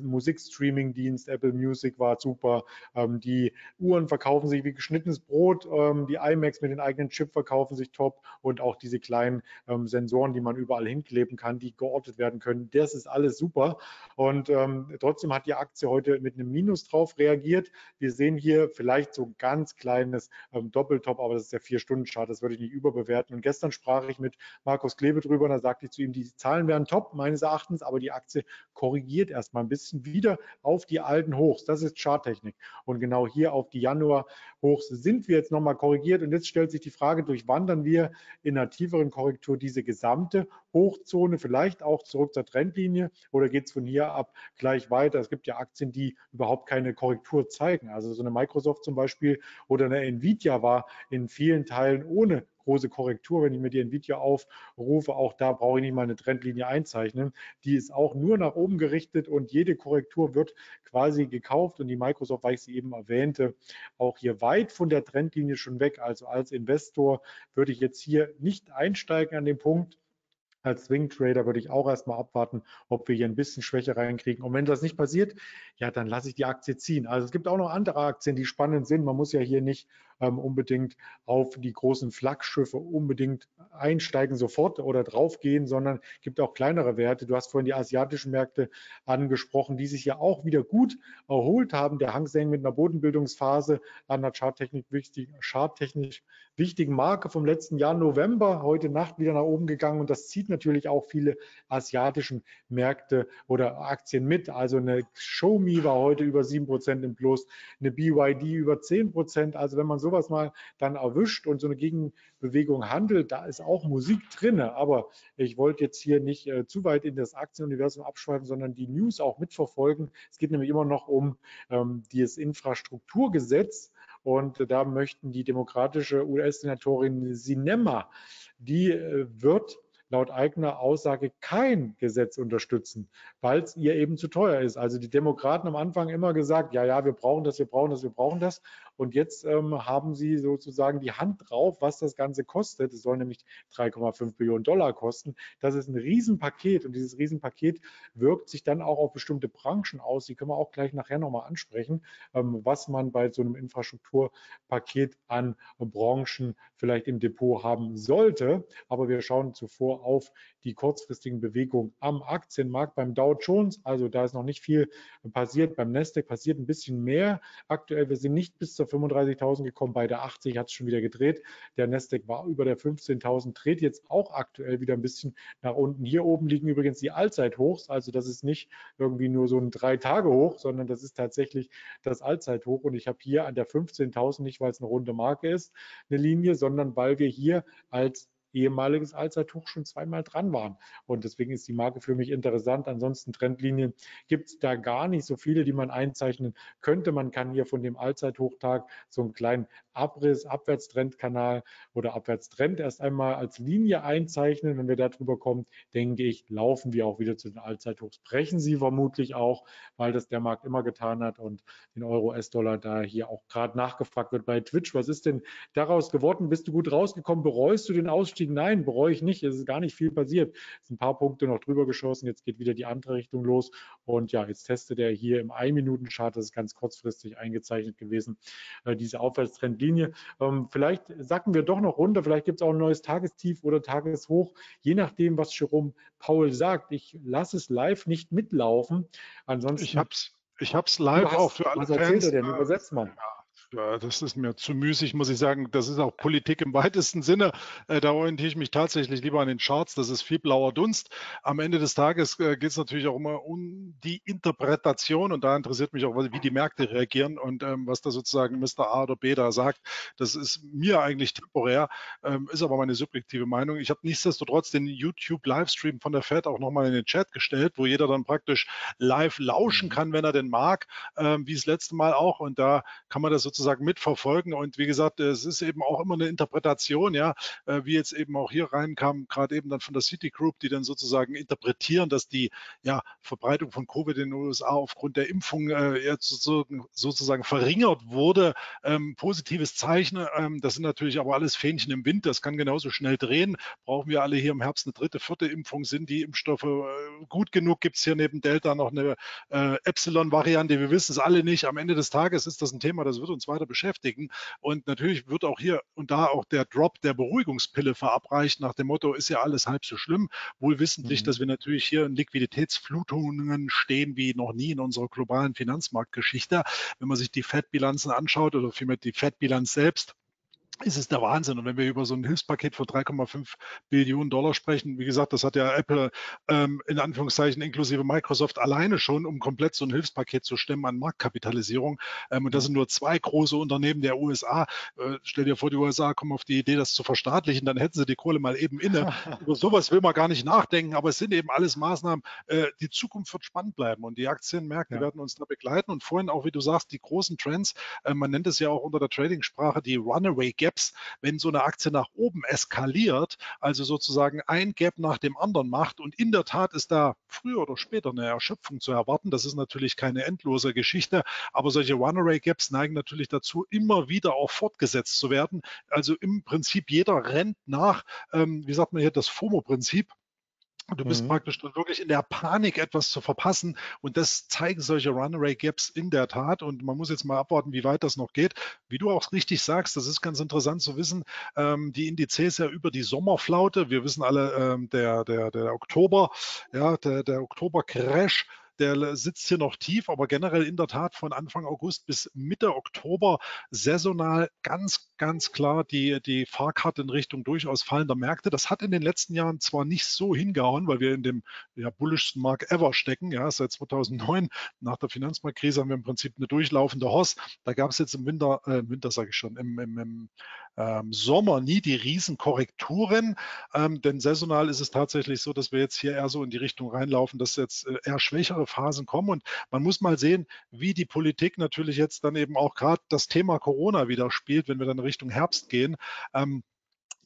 Musikstreaming-Dienst, Apple Music war super, die Uhren verkaufen sich wie geschnittenes Brot, die iMacs mit den eigenen Chip verkaufen sich top und auch diese kleinen Sensoren, die man überall hinkleben kann, die geortet werden können, das ist alles super und trotzdem hat die Aktie heute mit einem Minus drauf reagiert. Wir sehen hier vielleicht so ein ganz kleines Doppeltop, aber das ist der 4-Stunden-Chart, das würde ich nicht überbewerten und gestern sprach ich mit Markus Klebe drüber und da sagte ich zu ihm, die Zahlen wären top meines Erachtens, aber die Aktie korrigiert erstmal ein bisschen wieder auf die alten Hochs. Das ist Charttechnik. Und genau hier auf die Januar-Hochs sind wir jetzt nochmal korrigiert. Und jetzt stellt sich die Frage, durchwandern wir in einer tieferen Korrektur diese gesamte Hochzone, vielleicht auch zurück zur Trendlinie oder geht es von hier ab gleich weiter? Es gibt ja Aktien, die überhaupt keine Korrektur zeigen. Also so eine Microsoft zum Beispiel oder eine Nvidia war in vielen Teilen ohne große Korrektur, wenn ich mir die Nvidia aufrufe, auch da brauche ich nicht mal eine Trendlinie einzeichnen. Die ist auch nur nach oben gerichtet und jede Korrektur wird quasi gekauft und die Microsoft, weil ich sie eben erwähnte, auch hier weit von der Trendlinie schon weg. Also als Investor würde ich jetzt hier nicht einsteigen an dem Punkt. Als Swing Trader würde ich auch erstmal abwarten, ob wir hier ein bisschen Schwäche reinkriegen. Und wenn das nicht passiert, ja, dann lasse ich die Aktie ziehen. Also es gibt auch noch andere Aktien, die spannend sind. Man muss ja hier nicht unbedingt auf die großen Flaggschiffe unbedingt einsteigen sofort oder draufgehen, sondern gibt auch kleinere Werte. Du hast vorhin die asiatischen Märkte angesprochen, die sich ja auch wieder gut erholt haben. Der Hang Seng mit einer Bodenbildungsphase an einer charttechnisch wichtigen Marke vom letzten Jahr November, heute Nacht wieder nach oben gegangen, und das zieht natürlich auch viele asiatischen Märkte oder Aktien mit. Also eine Xiaomi war heute über 7% im Plus, eine BYD über 10%. Also wenn man sowas mal dann erwischt und so eine Gegenbewegung handelt, da ist auch Musik drin. Aber ich wollte jetzt hier nicht zu weit in das Aktienuniversum abschweifen, sondern die News auch mitverfolgen. Es geht nämlich immer noch um dieses Infrastrukturgesetz. Und da möchten die demokratische US-Senatorin Sinema, die wird laut eigener Aussage kein Gesetz unterstützen, weil es ihr eben zu teuer ist. Also die Demokraten am Anfang immer gesagt, ja, wir brauchen das, wir brauchen das, wir brauchen das. Und jetzt haben sie sozusagen die Hand drauf, was das Ganze kostet. Es soll nämlich $3,5 Billionen kosten. Das ist ein Riesenpaket, und dieses Riesenpaket wirkt sich dann auch auf bestimmte Branchen aus. Die können wir auch gleich nachher nochmal ansprechen, was man bei so einem Infrastrukturpaket an Branchen vielleicht im Depot haben sollte. Aber wir schauen zuvor auf die kurzfristigen Bewegungen am Aktienmarkt. Beim Dow Jones, also da ist noch nicht viel passiert. Beim Nasdaq passiert ein bisschen mehr aktuell. Wir sind nicht bis zur 35.000 gekommen, bei der 80 hat es schon wieder gedreht. Der Nasdaq war über der 15.000, dreht jetzt auch aktuell wieder ein bisschen nach unten. Hier oben liegen übrigens die Allzeithochs, also das ist nicht irgendwie nur so ein 3-Tage-Hoch, sondern das ist tatsächlich das Allzeithoch, und ich habe hier an der 15.000, nicht weil es eine runde Marke ist, eine Linie, sondern weil wir hier als ehemaliges Allzeithoch schon zweimal dran waren. Und deswegen ist die Marke für mich interessant. Ansonsten Trendlinien gibt es da gar nicht so viele, die man einzeichnen könnte. Man kann hier von dem Allzeithochtag so einen kleinen Abriss, Abwärtstrendkanal oder Abwärtstrend erst einmal als Linie einzeichnen. Wenn wir da drüber kommen, denke ich, laufen wir auch wieder zu den Allzeithochs. Brechen sie vermutlich auch, weil das der Markt immer getan hat und den Euro-US-Dollar da hier auch gerade nachgefragt wird bei Twitch. Was ist denn daraus geworden? Bist du gut rausgekommen? Bereust du den Ausstieg? Nein, bereue ich nicht. Es ist gar nicht viel passiert. Es sind ein paar Punkte noch drüber geschossen. Jetzt geht wieder die andere Richtung los. Und ja, jetzt testet er hier im 1-Minuten-Chart, das ist ganz kurzfristig eingezeichnet gewesen, diese Aufwärtstrendlinie. Vielleicht sacken wir doch noch runter. Vielleicht gibt es auch ein neues Tagestief oder Tageshoch, je nachdem, was Jerome Powell sagt. Ich lasse es live nicht mitlaufen. Ansonsten. Ich hab's live auch für alle Fans. Was erzählt er denn? Übersetzt man. Ja, das ist mir zu müßig, muss ich sagen. Das ist auch Politik im weitesten Sinne. Da orientiere ich mich tatsächlich lieber an den Charts. Das ist viel blauer Dunst. Am Ende des Tages geht es natürlich auch immer um die Interpretation. Und da interessiert mich auch, wie die Märkte reagieren und was da sozusagen Mr. A oder B da sagt. Das ist mir eigentlich temporär, ist aber meine subjektive Meinung. Ich habe nichtsdestotrotz den YouTube-Livestream von der Fed auch nochmal in den Chat gestellt, wo jeder dann praktisch live lauschen kann, wenn er denn mag, wie das letzte Mal auch. Und da kann man das sozusagen mitverfolgen, und wie gesagt, es ist eben auch immer eine Interpretation, ja, wie jetzt eben auch hier reinkam, gerade eben dann von der Citigroup, die dann sozusagen interpretieren, dass die ja, Verbreitung von Covid in den USA aufgrund der Impfung jetzt sozusagen verringert wurde, positives Zeichen, das sind natürlich aber alles Fähnchen im Wind, das kann genauso schnell drehen, brauchen wir alle hier im Herbst eine 3., 4. Impfung, sind die Impfstoffe gut genug, gibt es hier neben Delta noch eine Epsilon-Variante, wir wissen es alle nicht, am Ende des Tages ist das ein Thema, das wird uns weiter beschäftigen, und natürlich wird auch hier und da auch der Drop der Beruhigungspille verabreicht, nach dem Motto, ist ja alles halb so schlimm, wohl wissentlich, dass wir natürlich hier in Liquiditätsflutungen stehen wie noch nie in unserer globalen Finanzmarktgeschichte. Wenn man sich die Fed-Bilanzen anschaut oder vielmehr die Fed-Bilanz selbst, ist es der Wahnsinn. Und wenn wir über so ein Hilfspaket von $3,5 Billionen sprechen, wie gesagt, das hat ja Apple in Anführungszeichen inklusive Microsoft alleine schon, um komplett so ein Hilfspaket zu stemmen an Marktkapitalisierung. Und das sind nur 2 große Unternehmen der USA. Stell dir vor, die USA kommen auf die Idee, das zu verstaatlichen, dann hätten sie die Kohle mal eben inne. Über sowas will man gar nicht nachdenken, aber es sind eben alles Maßnahmen. Die Zukunft wird spannend bleiben, und die Aktienmärkte werden uns da begleiten. Und vorhin auch, wie du sagst, die großen Trends, man nennt es ja auch unter der Trading-Sprache die Runaway Gap. Wenn so eine Aktie nach oben eskaliert, also sozusagen ein Gap nach dem anderen macht, und in der Tat ist da früher oder später eine Erschöpfung zu erwarten. Das ist natürlich keine endlose Geschichte, aber solche Runaway Gaps neigen natürlich dazu, immer wieder auch fortgesetzt zu werden. Also im Prinzip jeder rennt nach, wie sagt man hier, das FOMO-Prinzip. Du bist praktisch dann wirklich in der Panik, etwas zu verpassen, und das zeigen solche Runaway-Gaps in der Tat, und man muss jetzt mal abwarten, wie weit das noch geht. Wie du auch richtig sagst, das ist ganz interessant zu wissen, die Indizes ja über die Sommerflaute, wir wissen alle, der Oktober, ja, der Oktober-Crash, der sitzt hier noch tief, aber generell in der Tat von Anfang August bis Mitte Oktober saisonal ganz, ganz klar die Fahrkarte in Richtung durchaus fallender Märkte. Das hat in den letzten Jahren zwar nicht so hingehauen, weil wir in dem bullischsten Markt ever stecken. Ja, seit 2009, nach der Finanzmarktkrise, haben wir im Prinzip eine durchlaufende Horst. Da gab es jetzt im Sommer nie die Riesenkorrekturen, denn saisonal ist es tatsächlich so, dass wir jetzt hier eher so in die Richtung reinlaufen, dass jetzt eher schwächere Phasen kommen, und man muss mal sehen, wie die Politik natürlich jetzt dann eben auch gerade das Thema Corona wieder spielt, wenn wir dann Richtung Herbst gehen.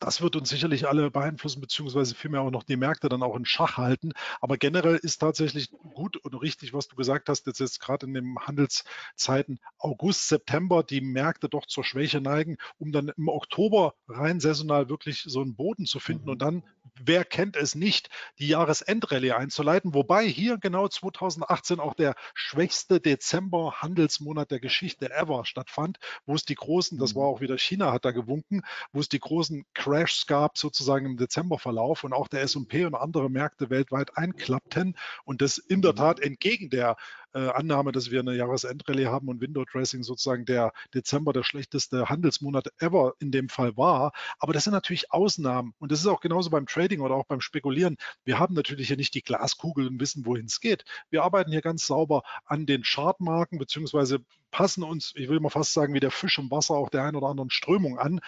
Das wird uns sicherlich alle beeinflussen, beziehungsweise vielmehr auch noch die Märkte dann auch in Schach halten. Aber generell ist tatsächlich gut und richtig, was du gesagt hast, dass jetzt gerade in den Handelszeiten August, September die Märkte doch zur Schwäche neigen, um dann im Oktober rein saisonal wirklich so einen Boden zu finden und dann, wer kennt es nicht, die Jahresendrallye einzuleiten. Wobei hier genau 2018 auch der schwächste Dezember-Handelsmonat der Geschichte ever stattfand, wo es die großen, das war auch wieder China, hat da gewunken, wo es die großen Crashs gab sozusagen im Dezemberverlauf und auch der S&P und andere Märkte weltweit einklappten, und das in der Tat entgegen der Annahme, dass wir eine Jahresendrallye haben und Window Dressing sozusagen der Dezember der schlechteste Handelsmonat ever in dem Fall war. Aber das sind natürlich Ausnahmen, und das ist auch genauso beim Trading oder auch beim Spekulieren. Wir haben natürlich hier nicht die Glaskugel und wissen, wohin es geht. Wir arbeiten hier ganz sauber an den Chartmarken, beziehungsweise passen uns, ich will mal fast sagen, wie der Fisch im Wasser auch der einen oder anderen Strömung an,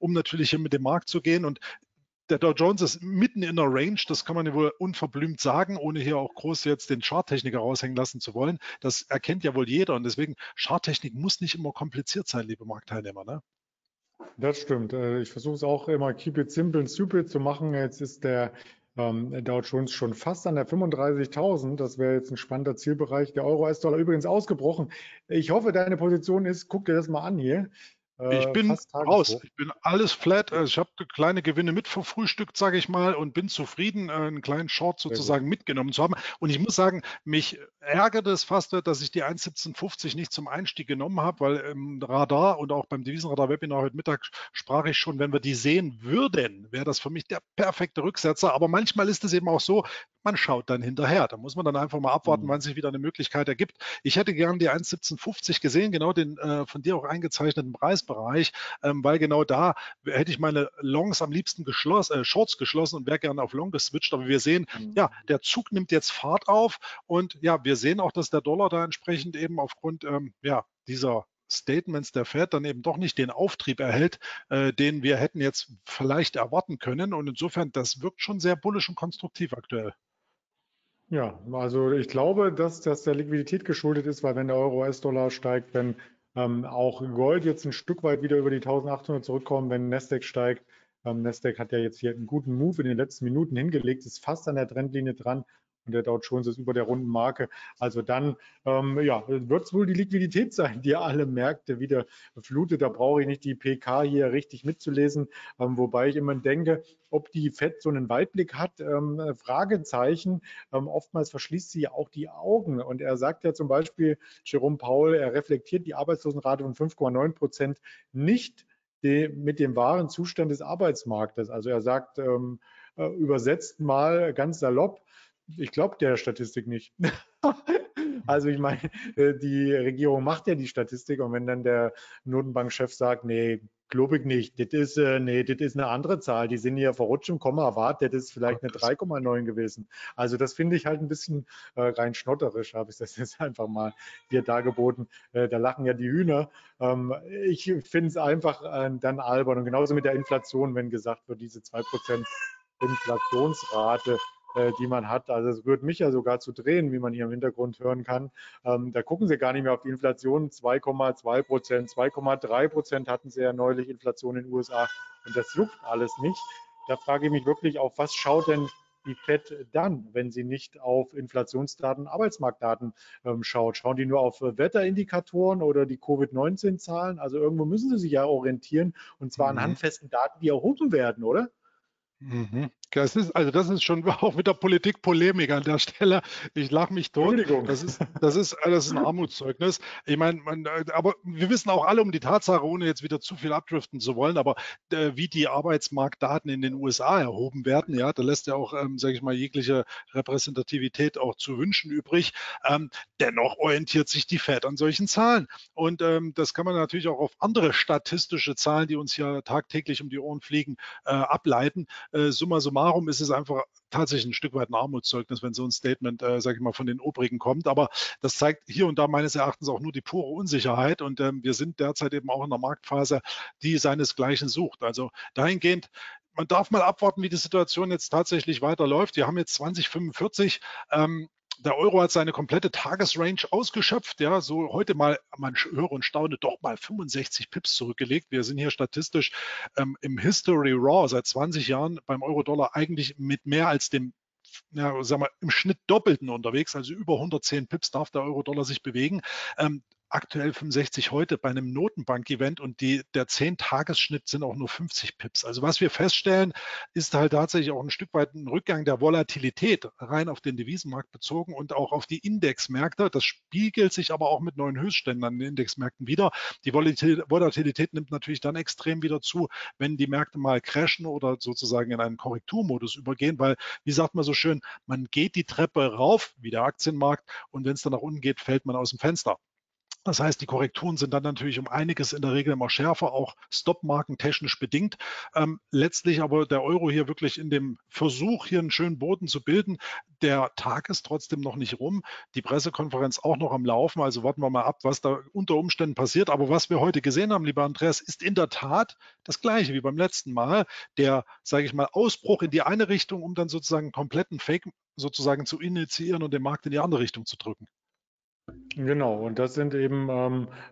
um natürlich hier mit dem Markt zu gehen. Und der Dow Jones ist mitten in der Range, das kann man ja wohl unverblümt sagen, ohne hier auch groß jetzt den Charttechniker raushängen lassen zu wollen. Das erkennt ja wohl jeder, und deswegen, Charttechnik muss nicht immer kompliziert sein, liebe Marktteilnehmer, ne? Das stimmt. Ich versuche es auch immer, keep it simple and stupid zu machen. Jetzt ist der Dow Jones schon fast an der 35.000. Das wäre jetzt ein spannender Zielbereich. Der Euro-US-Dollar übrigens ausgebrochen. Ich hoffe, deine Position ist, guck dir das mal an hier. Ich bin raus, ich bin alles flat, ich habe kleine Gewinne mitverfrühstückt, sage ich mal, und bin zufrieden, einen kleinen Short sozusagen mitgenommen zu haben. Und ich muss sagen, mich ärgert es fast, dass ich die 1,1750 nicht zum Einstieg genommen habe, weil im Radar und auch beim Devisenradar-Webinar heute Mittag sprach ich schon, wenn wir die sehen würden, wäre das für mich der perfekte Rücksetzer. Aber manchmal ist es eben auch so, man schaut dann hinterher. Da muss man dann einfach mal abwarten, wann sich wieder eine Möglichkeit ergibt. Ich hätte gern die 1,1750 gesehen, genau den von dir auch eingezeichneten Preisbereich, weil genau da hätte ich meine Longs am liebsten Shorts geschlossen und wäre gerne auf Long geswitcht. Aber wir sehen, ja, der Zug nimmt jetzt Fahrt auf, und ja, wir sehen auch, dass der Dollar da entsprechend eben aufgrund dieser Statements der Fed dann eben doch nicht den Auftrieb erhält, den wir hätten jetzt vielleicht erwarten können. Und insofern, das wirkt schon sehr bullisch und konstruktiv aktuell. Ja, also ich glaube, dass das der Liquidität geschuldet ist, weil wenn der Euro-US-Dollar steigt, wenn auch Gold jetzt ein Stück weit wieder über die 1800 zurückkommt, wenn Nasdaq steigt. Nasdaq hat ja jetzt hier einen guten Move in den letzten Minuten hingelegt, ist fast an der Trendlinie dran, und der Dow Jones ist über der runden Marke. Also dann wird es wohl die Liquidität sein, die alle Märkte wieder flutet. Da brauche ich nicht die PK hier richtig mitzulesen, wobei ich immer denke, ob die Fed so einen Weitblick hat, Fragezeichen. Oftmals verschließt sie ja auch die Augen. Und er sagt ja zum Beispiel, Jerome Powell, er reflektiert die Arbeitslosenrate von 5,9% nicht mit dem wahren Zustand des Arbeitsmarktes. Also er sagt, übersetzt mal ganz salopp, ich glaube der Statistik nicht. Also ich meine, die Regierung macht ja die Statistik, und wenn dann der Notenbankchef sagt, nee, glaube ich nicht, das ist eine andere Zahl, die sind hier verrutscht im Komma, das ist vielleicht eine 3,9 gewesen. Also das finde ich halt ein bisschen rein schnotterisch, habe ich das jetzt einfach mal dir dargeboten. Da lachen ja die Hühner. Ich finde es einfach dann albern, und genauso mit der Inflation, wenn gesagt wird, diese 2% Inflationsrate, die man hat. Also es rührt mich ja sogar zu Tränen, wie man hier im Hintergrund hören kann. Da gucken sie gar nicht mehr auf die Inflation. 2,2%, 2,3% hatten sie ja neulich Inflation in den USA. Und das juckt alles nicht. Da frage ich mich wirklich, auf was schaut denn die Fed dann, wenn sie nicht auf Inflationsdaten, Arbeitsmarktdaten schaut? Schauen die nur auf Wetterindikatoren oder die Covid-19-Zahlen? Also irgendwo müssen sie sich ja orientieren, und zwar an handfesten Daten, die erhoben werden, oder? Das ist schon auch mit der Politik Polemik an der Stelle. Ich lache mich tot. Das ist ein Armutszeugnis. Ich meine, aber wir wissen auch alle um die Tatsache, ohne jetzt wieder zu viel abdriften zu wollen, aber wie die Arbeitsmarktdaten in den USA erhoben werden, ja, da lässt ja auch, sage ich mal, jegliche Repräsentativität auch zu wünschen übrig. Dennoch orientiert sich die Fed an solchen Zahlen. Und das kann man natürlich auch auf andere statistische Zahlen, die uns ja tagtäglich um die Ohren fliegen, ableiten. Summa summarum ist es einfach tatsächlich ein Stück weit ein Armutszeugnis, wenn so ein Statement, sage ich mal, von den Obrigen kommt. Aber das zeigt hier und da meines Erachtens auch nur die pure Unsicherheit. Und wir sind derzeit eben auch in einer Marktphase, die seinesgleichen sucht. Also dahingehend, man darf mal abwarten, wie die Situation jetzt tatsächlich weiterläuft. Wir haben jetzt 2045. Der Euro hat seine komplette Tagesrange ausgeschöpft. Ja, so heute mal, man höre und staune, doch mal 65 Pips zurückgelegt. Wir sind hier statistisch im History Raw seit 20 Jahren beim Euro-Dollar eigentlich mit mehr als dem, ja, sagen wir, im Schnitt Doppelten unterwegs. Also über 110 Pips darf der Euro-Dollar sich bewegen. Aktuell 65 heute bei einem Notenbank-Event und der 10-Tages-Schnitt sind auch nur 50 Pips. Also was wir feststellen, ist halt tatsächlich auch ein Stück weit ein Rückgang der Volatilität, rein auf den Devisenmarkt bezogen und auch auf die Indexmärkte. Das spiegelt sich aber auch mit neuen Höchstständen an den Indexmärkten wieder. Die Volatilität nimmt natürlich dann extrem wieder zu, wenn die Märkte mal crashen oder sozusagen in einen Korrekturmodus übergehen, weil, wie sagt man so schön, man geht die Treppe rauf, wie der Aktienmarkt, und wenn es dann nach unten geht, fällt man aus dem Fenster. Das heißt, die Korrekturen sind dann natürlich um einiges in der Regel immer schärfer, auch Stopmarken technisch bedingt. Letztlich aber der Euro hier wirklich in dem Versuch, hier einen schönen Boden zu bilden. Der Tag ist trotzdem noch nicht rum. Die Pressekonferenz auch noch am Laufen. Also warten wir mal ab, was da unter Umständen passiert. Aber was wir heute gesehen haben, lieber Andreas, ist in der Tat das Gleiche wie beim letzten Mal. Der, sage ich mal, Ausbruch in die eine Richtung, um dann sozusagen einen kompletten Fake sozusagen zu initiieren und den Markt in die andere Richtung zu drücken. Genau, und das sind eben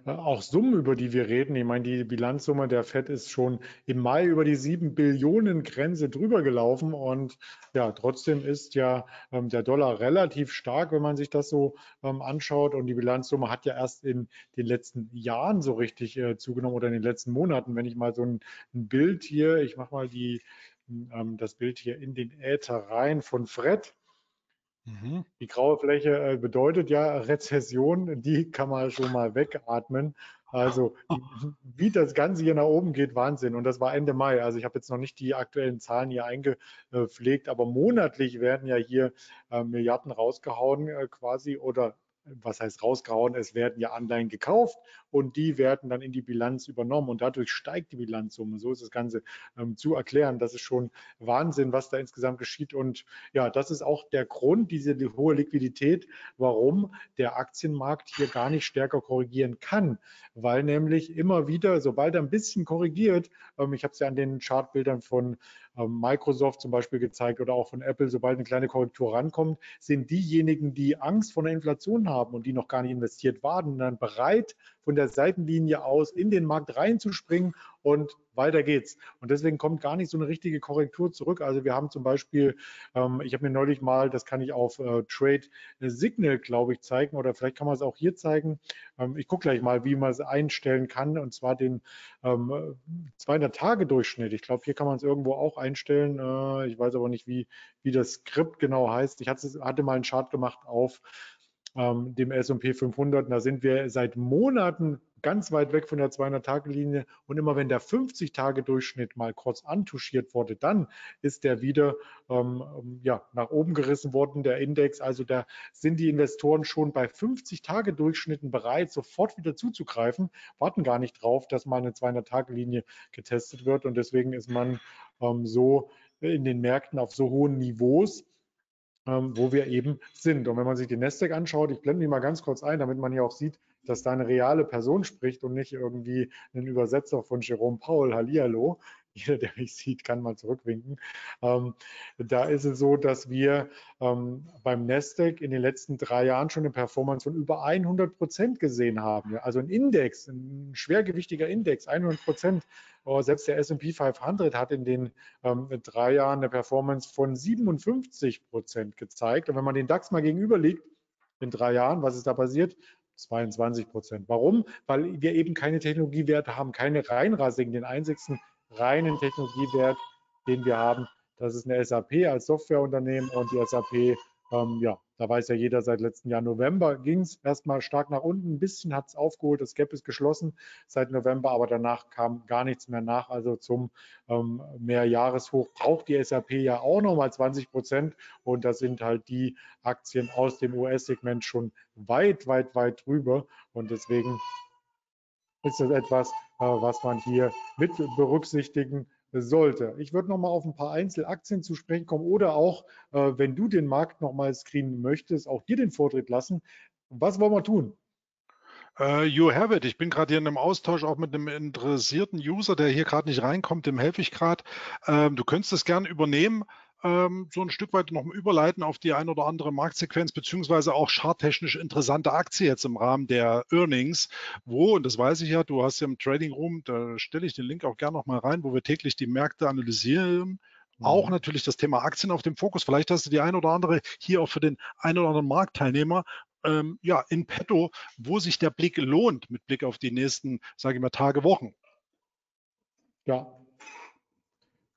auch Summen, über die wir reden. Ich meine, die Bilanzsumme der FED ist schon im Mai über die 7-Billionen-Grenze drüber gelaufen. Und ja, trotzdem ist ja der Dollar relativ stark, wenn man sich das so anschaut. Und die Bilanzsumme hat ja erst in den letzten Jahren so richtig zugenommen oder in den letzten Monaten. Wenn ich mal so ein Bild hier, ich mache mal das Bild hier in den Äther rein von Fred. Die graue Fläche bedeutet ja Rezession, die kann man schon mal wegatmen. Also wie das Ganze hier nach oben geht, Wahnsinn. Und das war Ende Mai. Also ich habe jetzt noch nicht die aktuellen Zahlen hier eingepflegt, aber monatlich werden ja hier Milliarden rausgehauen quasi, oder was heißt rausgehauen? Es werden ja Anleihen gekauft und die werden dann in die Bilanz übernommen und dadurch steigt die Bilanzsumme. So ist das Ganze zu erklären. Das ist schon Wahnsinn, was da insgesamt geschieht. Und ja, das ist auch der Grund, diese hohe Liquidität, warum der Aktienmarkt hier gar nicht stärker korrigieren kann, weil nämlich immer wieder, sobald er ein bisschen korrigiert, ich habe es ja an den Chartbildern von Microsoft zum Beispiel gezeigt oder auch von Apple, sobald eine kleine Korrektur rankommt, sind diejenigen, die Angst vor der Inflation haben und die noch gar nicht investiert waren, dann bereit, von der Seitenlinie aus in den Markt reinzuspringen und weiter geht's. Und deswegen kommt gar nicht so eine richtige Korrektur zurück. Also wir haben zum Beispiel, ich habe mir neulich mal, das kann ich auf Trade Signal, glaube ich, zeigen oder vielleicht kann man es auch hier zeigen. Ich gucke gleich mal, wie man es einstellen kann, und zwar den 200-Tage-Durchschnitt. Ich glaube, hier kann man es irgendwo auch einstellen. Ich weiß aber nicht, wie das Skript genau heißt. Ich hatte mal einen Chart gemacht auf dem S&P 500, und da sind wir seit Monaten ganz weit weg von der 200-Tage-Linie, und immer wenn der 50-Tage-Durchschnitt mal kurz antuschiert wurde, dann ist der wieder nach oben gerissen worden, der Index. Also da sind die Investoren schon bei 50-Tage-Durchschnitten bereit, sofort wieder zuzugreifen, warten gar nicht drauf, dass mal eine 200-Tage-Linie getestet wird, und deswegen ist man so in den Märkten auf so hohen Niveaus, wo wir eben sind. Und wenn man sich den Nasdaq anschaut, ich blende die mal ganz kurz ein, damit man hier auch sieht, dass da eine reale Person spricht und nicht irgendwie ein Übersetzer von Jerome Powell. Hallihallo. Jeder, der mich sieht, kann mal zurückwinken. Da ist es so, dass wir beim Nasdaq in den letzten 3 Jahren schon eine Performance von über 100% gesehen haben. Also ein Index, ein schwergewichtiger Index, 100%. Selbst der S&P 500 hat in den 3 Jahren eine Performance von 57% gezeigt. Und wenn man den DAX mal gegenüberlegt, in 3 Jahren, was ist da passiert? 22%. Warum? Weil wir eben keine Technologiewerte haben, keine reinrasigen, den einzigsten reinen Technologiewert, den wir haben, Das ist eine SAP als Softwareunternehmen und die SAP, ja, da weiß ja jeder, seit letzten Jahr November ging es erstmal stark nach unten, ein bisschen hat es aufgeholt, das Gap ist geschlossen seit November, aber danach kam gar nichts mehr nach, also zum Mehrjahreshoch braucht die SAP ja auch nochmal 20% und da sind halt die Aktien aus dem US-Segment schon weit drüber und deswegen ist das etwas, was man hier mit berücksichtigen sollte. Ich würde nochmal auf ein paar Einzelaktien zu sprechen kommen oder auch, wenn du den Markt nochmal screenen möchtest, auch dir den Vortritt lassen. Was wollen wir tun? You have it. Ich bin gerade hier in einem Austausch auch mit einem interessierten User, der hier gerade nicht reinkommt, dem helfe ich gerade. Du könntest es gern übernehmen, so ein Stück weit noch überleiten auf die ein oder andere Marktsequenz beziehungsweise auch charttechnisch interessante Aktie jetzt im Rahmen der Earnings, wo, und das weiß ich ja, du hast ja im Trading Room, da stelle ich den Link auch gerne nochmal rein, wo wir täglich die Märkte analysieren, auch natürlich das Thema Aktien auf dem Fokus. Vielleicht hast du die ein oder andere hier auch für den ein oder anderen Marktteilnehmer ja, in petto, wo sich der Blick lohnt mit Blick auf die nächsten, sage ich mal, Tage, Wochen. Ja.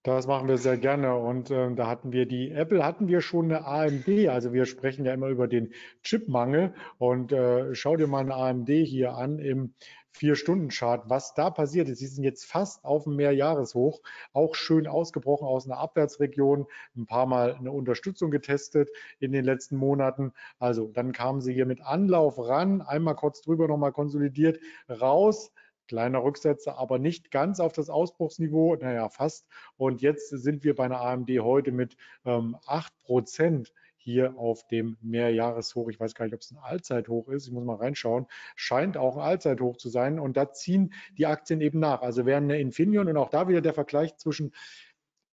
Das machen wir sehr gerne und da hatten wir die Apple, hatten wir schon eine AMD, also wir sprechen ja immer über den Chipmangel und schau dir mal eine AMD hier an im 4-Stunden-Chart, was da passiert ist. Sie sind jetzt fast auf dem Mehrjahreshoch, auch schön ausgebrochen aus einer Abwärtsregion, ein paar Mal eine Unterstützung getestet in den letzten Monaten. Also dann kamen sie hier mit Anlauf ran, einmal kurz drüber, nochmal konsolidiert, raus. Kleiner Rücksetzer, aber nicht ganz auf das Ausbruchsniveau, naja, fast. Und jetzt sind wir bei einer AMD heute mit 8% hier auf dem Mehrjahreshoch. Ich weiß gar nicht, ob es ein Allzeithoch ist. Ich muss mal reinschauen. Scheint auch ein Allzeithoch zu sein. Und da ziehen die Aktien eben nach. Also während eine Infineon, und auch da wieder der Vergleich zwischen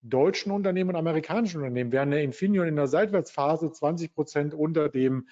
deutschen Unternehmen und amerikanischen Unternehmen, während eine Infineon in der Seitwärtsphase 20% unter dem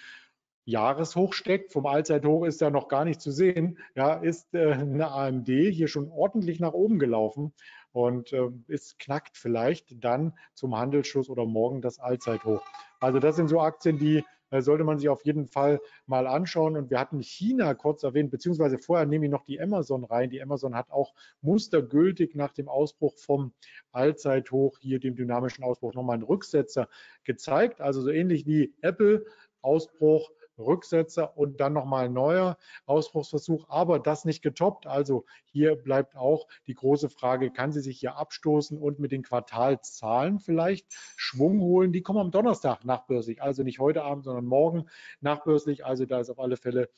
Jahreshoch steckt, vom Allzeithoch ist ja noch gar nicht zu sehen, ja, ist eine AMD hier schon ordentlich nach oben gelaufen und es knackt vielleicht dann zum Handelsschluss oder morgen das Allzeithoch. Also das sind so Aktien, die sollte man sich auf jeden Fall mal anschauen. Und wir hatten China kurz erwähnt, beziehungsweise vorher nehme ich noch die Amazon rein. Die Amazon hat auch mustergültig nach dem Ausbruch vom Allzeithoch, hier dem dynamischen Ausbruch, nochmal einen Rücksetzer gezeigt. Also so ähnlich wie Apple, Ausbruch, Rücksetzer und dann nochmal ein neuer Ausbruchsversuch, aber das nicht getoppt. Also hier bleibt auch die große Frage, kann sie sich hier abstoßen und mit den Quartalszahlen vielleicht Schwung holen? Die kommen am Donnerstag nachbörslich, also nicht heute Abend, sondern morgen nachbörslich. Also da ist auf alle Fälle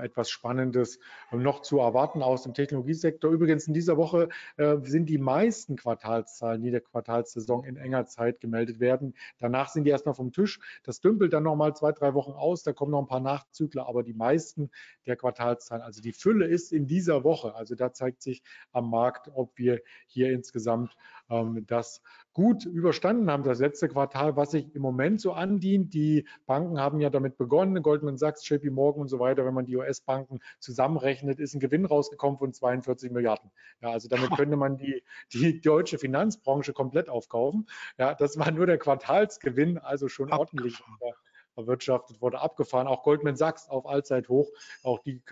etwas Spannendes noch zu erwarten aus dem Technologiesektor. Übrigens in dieser Woche sind die meisten Quartalszahlen, die der Quartalssaison in enger Zeit gemeldet werden. Danach sind die erstmal vom Tisch. Das dümpelt dann nochmal 2-3 Wochen aus. Da kommen noch ein paar Nachzügler, aber die meisten der Quartalszahlen, also die Fülle ist in dieser Woche. Also da zeigt sich am Markt, ob wir hier insgesamt das gut überstanden haben, das letzte Quartal, was sich im Moment so andient. Die Banken haben ja damit begonnen, Goldman Sachs, JP Morgan und so weiter. Wenn man die US-Banken zusammenrechnet, ist ein Gewinn rausgekommen von 42 Milliarden. Ja, also damit könnte man die deutsche Finanzbranche komplett aufkaufen. Ja, das war nur der Quartalsgewinn, also schon ordentlich erwirtschaftet wurde, abgefahren. Auch Goldman Sachs auf Allzeithoch. Auch die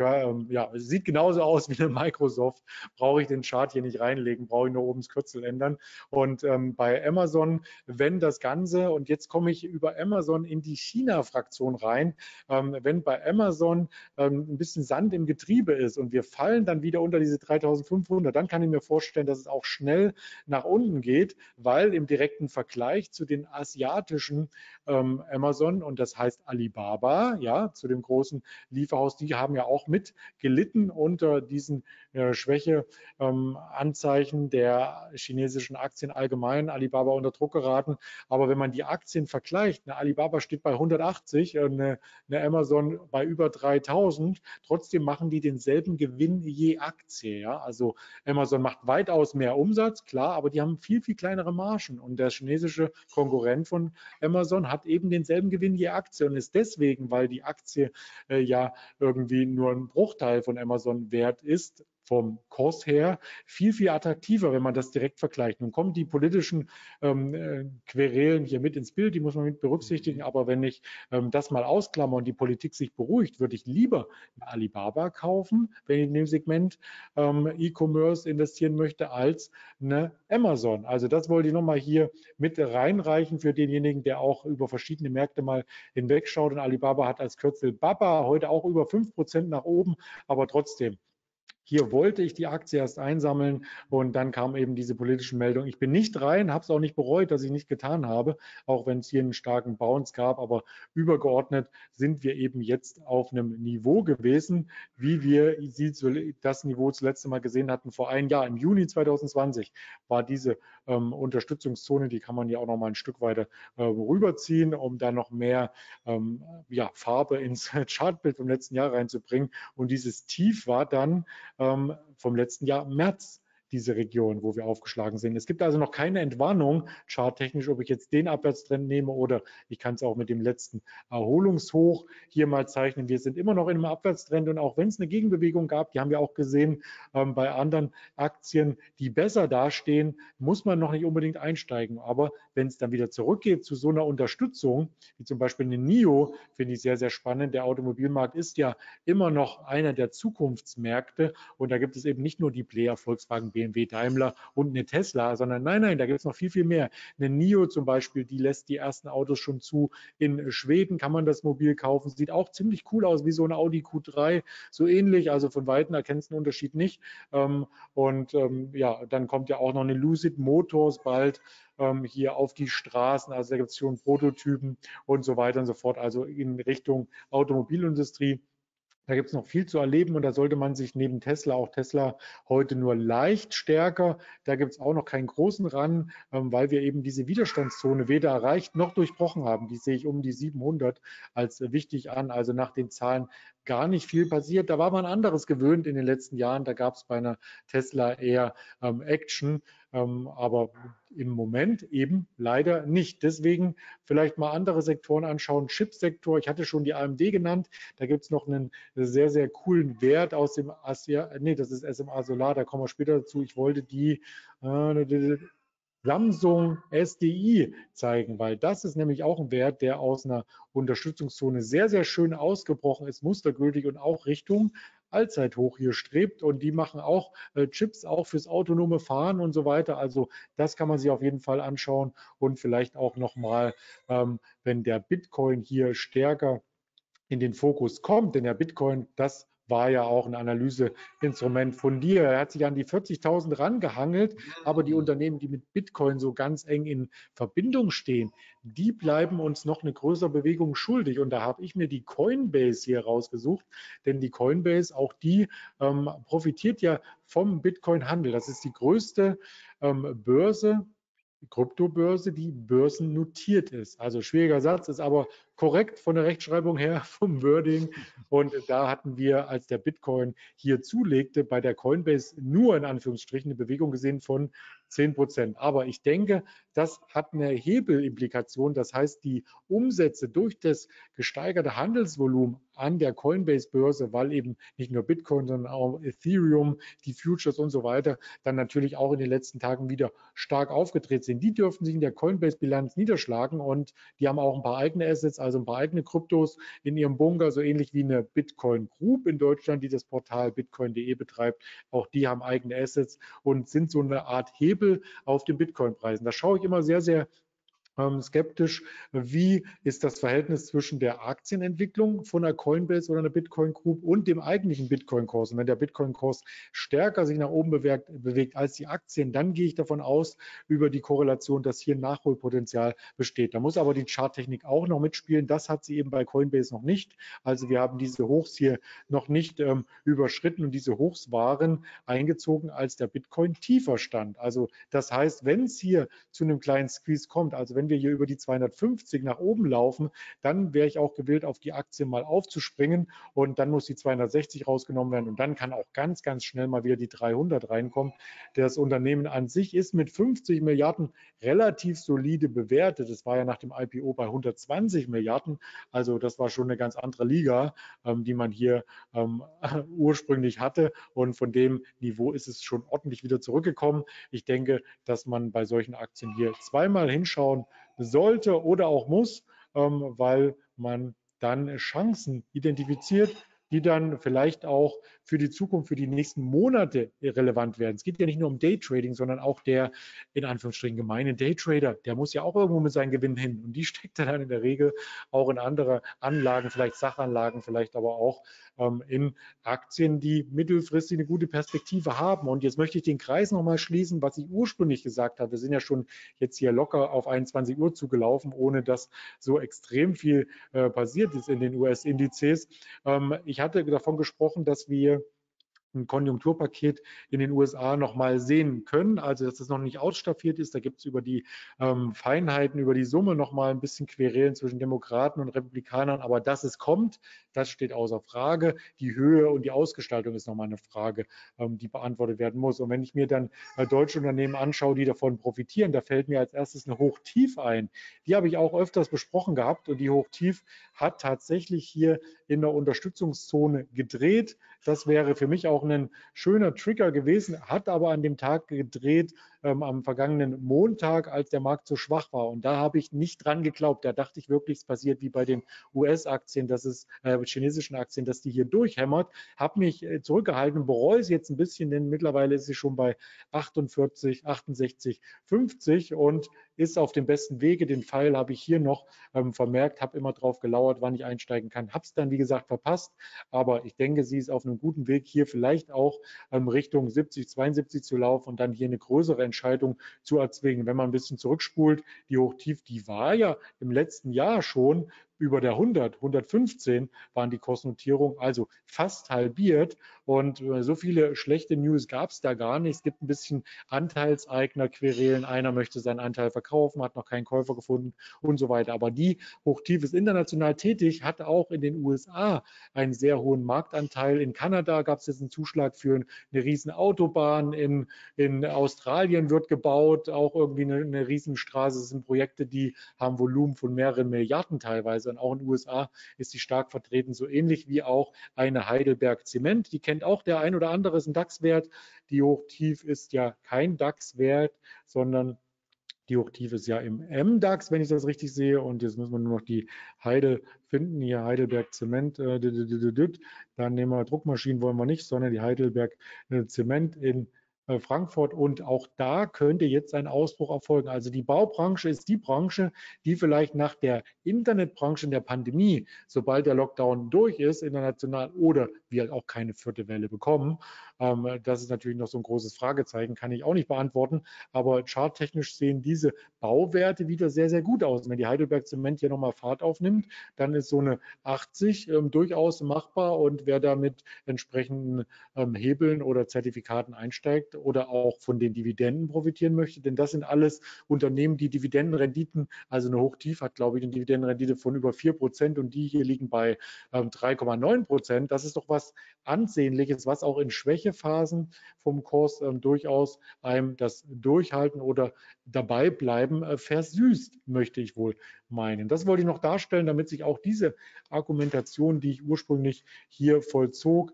ja, sieht genauso aus wie eine Microsoft. Brauche ich den Chart hier nicht reinlegen, brauche ich nur oben das Kürzel ändern. Und bei Amazon, wenn das Ganze, und jetzt komme ich über Amazon in die China-Fraktion rein, wenn bei Amazon ein bisschen Sand im Getriebe ist und wir fallen dann wieder unter diese 3.500, dann kann ich mir vorstellen, dass es auch schnell nach unten geht, weil im direkten Vergleich zu den asiatischen Amazon, und das heißt Alibaba, ja, zu dem großen Lieferhaus, die haben ja auch mit gelitten unter diesen Schwächeanzeichen der chinesischen Aktien allgemein, Alibaba unter Druck geraten. Aber wenn man die Aktien vergleicht, eine Alibaba steht bei 180, eine Amazon bei über 3000, trotzdem machen die denselben Gewinn je Aktie. Ja? Also Amazon macht weitaus mehr Umsatz, klar, aber die haben viel kleinere Margen und der chinesische Konkurrent von Amazon hat eben denselben Gewinn je Aktie und ist deswegen, weil die Aktie ja irgendwie nur ein Bruchteil von Amazon wert ist, vom Kurs her viel, viel attraktiver, wenn man das direkt vergleicht. Nun kommen die politischen Querelen hier mit ins Bild, die muss man mit berücksichtigen, aber wenn ich das mal ausklammer und die Politik sich beruhigt, würde ich lieber Alibaba kaufen, wenn ich in dem Segment E-Commerce investieren möchte, als eine Amazon. Also das wollte ich nochmal hier mit reinreichen für denjenigen, der auch über verschiedene Märkte mal hinwegschaut, und Alibaba hat als Kürzel BABA heute auch über 5% nach oben, aber trotzdem, hier wollte ich die Aktie erst einsammeln und dann kam eben diese politische Meldung. Ich bin nicht rein, habe es auch nicht bereut, dass ich nicht getan habe, auch wenn es hier einen starken Bounce gab. Aber übergeordnet sind wir eben jetzt auf einem Niveau gewesen, wie wir das Niveau das letzte Mal gesehen hatten. Vor einem Jahr, im Juni 2020, war diese Unterstützungszone, die kann man ja auch noch mal ein Stück weiter rüberziehen, um da noch mehr Farbe ins Chartbild vom letzten Jahr reinzubringen. Und dieses Tief war dann vom letzten Jahr März, diese Region, wo wir aufgeschlagen sind. Es gibt also noch keine Entwarnung charttechnisch, ob ich jetzt den Abwärtstrend nehme oder ich kann es auch mit dem letzten Erholungshoch hier mal zeichnen. Wir sind immer noch in einem Abwärtstrend, und auch wenn es eine Gegenbewegung gab, die haben wir auch gesehen bei anderen Aktien, die besser dastehen, muss man noch nicht unbedingt einsteigen. Aber wenn es dann wieder zurückgeht zu so einer Unterstützung, wie zum Beispiel eine Nio, finde ich sehr, sehr spannend. Der Automobilmarkt ist ja immer noch einer der Zukunftsmärkte, und da gibt es eben nicht nur die Player Volkswagen, BMW, Daimler und eine Tesla, sondern nein, da gibt es noch viel, viel mehr. Eine Nio zum Beispiel, die lässt die ersten Autos schon zu. In Schweden kann man das mobil kaufen. Sieht auch ziemlich cool aus, wie so ein Audi Q3, so ähnlich. Also von Weitem erkennst du den Unterschied nicht. Und ja, dann kommt ja auch noch eine Lucid Motors bald hier auf die Straßen, also da gibt es schon Prototypen und so weiter und so fort, also in Richtung Automobilindustrie. Da gibt es noch viel zu erleben, und da sollte man sich neben Tesla, auch Tesla heute nur leicht stärker, da gibt es auch noch keinen großen Run, weil wir eben diese Widerstandszone weder erreicht noch durchbrochen haben. Die sehe ich um die 700 als wichtig an, also nach den Zahlen gar nicht viel passiert. Da war man anderes gewöhnt in den letzten Jahren, da gab es bei einer Tesla eher Action, aber im Moment eben leider nicht. Deswegen vielleicht mal andere Sektoren anschauen. Chipsektor, ich hatte schon die AMD genannt, da gibt es noch einen sehr, sehr coolen Wert aus dem Asia, das ist SMA Solar, da kommen wir später dazu. Ich wollte die Samsung SDI zeigen, weil das ist nämlich auch ein Wert, der aus einer Unterstützungszone sehr, sehr schön ausgebrochen ist, mustergültig und auch Richtung Allzeithoch hier strebt, und die machen auch Chips auch fürs autonome Fahren und so weiter. Also das kann man sich auf jeden Fall anschauen, und vielleicht auch nochmal, wenn der Bitcoin hier stärker in den Fokus kommt, denn der Bitcoin, das war ja auch ein Analyseinstrument von dir. Er hat sich an die 40.000 rangehangelt, aber die Unternehmen, die mit Bitcoin so ganz eng in Verbindung stehen, die bleiben uns noch eine größere Bewegung schuldig. Und da habe ich mir die Coinbase hier rausgesucht, denn die Coinbase, auch die profitiert ja vom Bitcoin-Handel. Das ist die größte Kryptobörse, die börsennotiert ist. Also schwieriger Satz, ist aber korrekt von der Rechtschreibung her, vom Wording. Und da hatten wir, als der Bitcoin hier zulegte, bei der Coinbase nur in Anführungsstrichen eine Bewegung gesehen von 10%. Aber ich denke, das hat eine Hebelimplikation. Das heißt, die Umsätze durch das gesteigerte Handelsvolumen an der Coinbase-Börse, weil eben nicht nur Bitcoin, sondern auch Ethereum, die Futures und so weiter, dann natürlich auch in den letzten Tagen wieder stark aufgedreht sind. Die dürften sich in der Coinbase-Bilanz niederschlagen, und die haben auch ein paar eigene Assets, also ein paar eigene Kryptos in ihrem Bunker, so ähnlich wie eine Bitcoin Group in Deutschland, die das Portal bitcoin.de betreibt. Auch die haben eigene Assets und sind so eine Art Hebel auf den Bitcoin-Preisen. Da schaue ich immer sehr, sehr skeptisch, wie ist das Verhältnis zwischen der Aktienentwicklung von einer Coinbase oder einer Bitcoin Group und dem eigentlichen Bitcoin-Kurs. Und wenn der Bitcoin-Kurs stärker sich nach oben bewegt als die Aktien, dann gehe ich davon aus, über die Korrelation, dass hier Nachholpotenzial besteht. Da muss aber die Charttechnik auch noch mitspielen. Das hat sie eben bei Coinbase noch nicht. Also wir haben diese Hochs hier noch nicht überschritten, und diese Hochs waren eingezogen, als der Bitcoin tiefer stand. Also das heißt, wenn es hier zu einem kleinen Squeeze kommt, also wenn wenn wir hier über die 250 nach oben laufen, dann wäre ich auch gewillt, auf die Aktie mal aufzuspringen, und dann muss die 260 rausgenommen werden und dann kann auch ganz, ganz schnell mal wieder die 300 reinkommen. Das Unternehmen an sich ist mit 50 Milliarden relativ solide bewertet. Das war ja nach dem IPO bei 120 Milliarden, also das war schon eine ganz andere Liga, die man hier ursprünglich hatte, und von dem Niveau ist es schon ordentlich wieder zurückgekommen. Ich denke, dass man bei solchen Aktien hier zweimal hinschauen sollte oder auch muss, weil man dann Chancen identifiziert, die dann vielleicht auch für die Zukunft, für die nächsten Monate relevant werden. Es geht ja nicht nur um Daytrading, sondern auch der in Anführungsstrichen gemeine Daytrader, der muss ja auch irgendwo mit seinen Gewinnen hin, und die steckt er dann in der Regel auch in andere Anlagen, vielleicht Sachanlagen, vielleicht aber auch in Aktien, die mittelfristig eine gute Perspektive haben. Und jetzt möchte ich den Kreis nochmal schließen, was ich ursprünglich gesagt habe. Wir sind ja schon jetzt hier locker auf 21 Uhr zugelaufen, ohne dass so extrem viel passiert ist in den US-Indizes. Ich hatte davon gesprochen, dass wir ein Konjunkturpaket in den USA noch mal sehen können, also dass das noch nicht ausstaffiert ist. Da gibt es über die Feinheiten, über die Summe noch mal ein bisschen Querelen zwischen Demokraten und Republikanern, aber dass es kommt, das steht außer Frage. Die Höhe und die Ausgestaltung ist noch mal eine Frage, die beantwortet werden muss. Und wenn ich mir dann deutsche Unternehmen anschaue, die davon profitieren, da fällt mir als erstes eine Hochtief ein. Die habe ich auch öfters besprochen gehabt, und die Hochtief hat tatsächlich hier in der Unterstützungszone gedreht. Das wäre für mich auch ein schöner Trigger gewesen, hat aber an dem Tag gedreht, am vergangenen Montag, als der Markt so schwach war. Und da habe ich nicht dran geglaubt. Da dachte ich wirklich, es passiert wie bei den US-Aktien, dass es chinesischen Aktien, dass die hier durchhämmert. Habe mich zurückgehalten, bereue es jetzt ein bisschen, denn mittlerweile ist sie schon bei 48, 68, 50 und ist auf dem besten Wege. Den Pfeil habe ich hier noch vermerkt, habe immer drauf gelauert, wann ich einsteigen kann. Habe es dann, wie gesagt, verpasst, aber ich denke, sie ist auf einem guten Weg, hier vielleicht auch Richtung 70, 72 zu laufen und dann hier eine größere Entscheidung zu erzwingen. Wenn man ein bisschen zurückspult, die Hochtief, die war ja im letzten Jahr schon über der 100, 115 waren die Kursnotierungen, also fast halbiert, und so viele schlechte News gab es da gar nicht. Es gibt ein bisschen Anteilseigner-Querelen, einer möchte seinen Anteil verkaufen, hat noch keinen Käufer gefunden und so weiter. Aber die Hochtief ist international tätig, hat auch in den USA einen sehr hohen Marktanteil. In Kanada gab es jetzt einen Zuschlag für eine riesen Autobahn, in Australien wird gebaut, auch irgendwie eine Riesenstraße. Das sind Projekte, die haben Volumen von mehreren Milliarden teilweise. Und auch in den USA ist sie stark vertreten, so ähnlich wie auch eine Heidelberg Zement. Die kennt auch der ein oder andere, ist ein DAX-Wert. Die Hochtief ist ja kein DAX-Wert, sondern die Hochtief ist ja im MDAX, wenn ich das richtig sehe. Und jetzt müssen wir nur noch die Heidel finden, hier Heidelberg Zement. Dann nehmen wir Druckmaschinen, wollen wir nicht, sondern die Heidelberg Zement in Frankfurt, und auch da könnte jetzt ein Ausbruch erfolgen. Also die Baubranche ist die Branche, die vielleicht nach der Internetbranche in der Pandemie, sobald der Lockdown durch ist, international, oder wir auch keine vierte Welle bekommen. Das ist natürlich noch so ein großes Fragezeichen, kann ich auch nicht beantworten, aber charttechnisch sehen diese Bauwerte wieder sehr, sehr gut aus. Und wenn die Heidelberg Zement hier nochmal Fahrt aufnimmt, dann ist so eine 80 durchaus machbar, und wer da mit entsprechenden Hebeln oder Zertifikaten einsteigt oder auch von den Dividenden profitieren möchte, denn das sind alles Unternehmen, die Dividendenrenditen, also eine Hochtief hat, glaube ich, eine Dividendenrendite von über 4% und die hier liegen bei 3,9%. Das ist doch was Ansehnliches, was auch in Schwächephasen vom Kurs durchaus einem das Durchhalten oder dabei bleiben versüßt, möchte ich wohl meinen. Das wollte ich noch darstellen, damit sich auch diese Argumentation, die ich ursprünglich hier vollzog,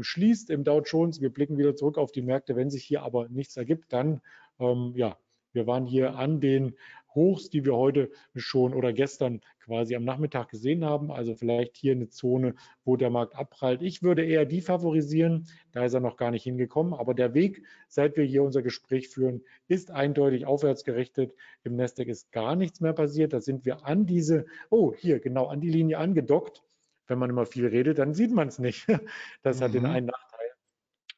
schließt im Dow Jones. Wir blicken wieder zurück auf die Märkte. Wenn sich hier aber nichts ergibt, dann, wir waren hier an den Hochs, die wir heute schon oder gestern quasi am Nachmittag gesehen haben. Also vielleicht hier eine Zone, wo der Markt abprallt. Ich würde eher die favorisieren. Da ist er noch gar nicht hingekommen. Aber der Weg, seit wir hier unser Gespräch führen, ist eindeutig aufwärts gerichtet. Im Nasdaq ist gar nichts mehr passiert. Da sind wir an diese, an die Linie angedockt. Wenn man immer viel redet, dann sieht man es nicht. Das hat den einen Nachteil.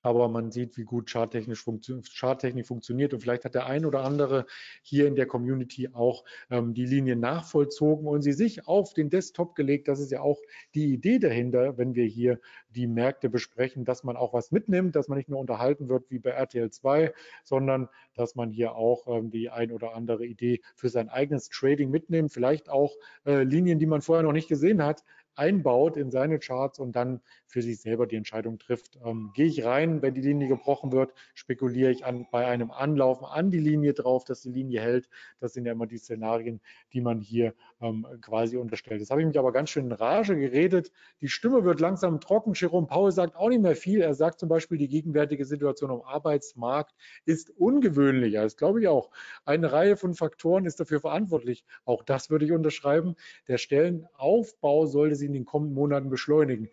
aber man sieht, wie gut Charttechnik funktioniert, und vielleicht hat der ein oder andere hier in der Community auch die Linie nachvollzogen und sie sich auf den Desktop gelegt. Das ist ja auch die Idee dahinter, wenn wir hier die Märkte besprechen, dass man auch was mitnimmt, dass man nicht nur unterhalten wird wie bei RTL 2, sondern dass man hier auch die ein oder andere Idee für sein eigenes Trading mitnimmt, vielleicht auch Linien, die man vorher noch nicht gesehen hat, einbaut in seine Charts und dann für sich selber die Entscheidung trifft. Gehe ich rein, wenn die Linie gebrochen wird, spekuliere ich bei einem Anlaufen an die Linie drauf, dass die Linie hält. Das sind ja immer die Szenarien, die man hier quasi unterstellt. Jetzt habe ich mich aber ganz schön in Rage geredet. Die Stimme wird langsam trocken. Jerome Powell sagt auch nicht mehr viel. Er sagt zum Beispiel, die gegenwärtige Situation am Arbeitsmarkt ist ungewöhnlich. Das glaube ich auch. Eine Reihe von Faktoren ist dafür verantwortlich. Auch das würde ich unterschreiben. Der Stellenaufbau sollte sich in den kommenden Monaten beschleunigen.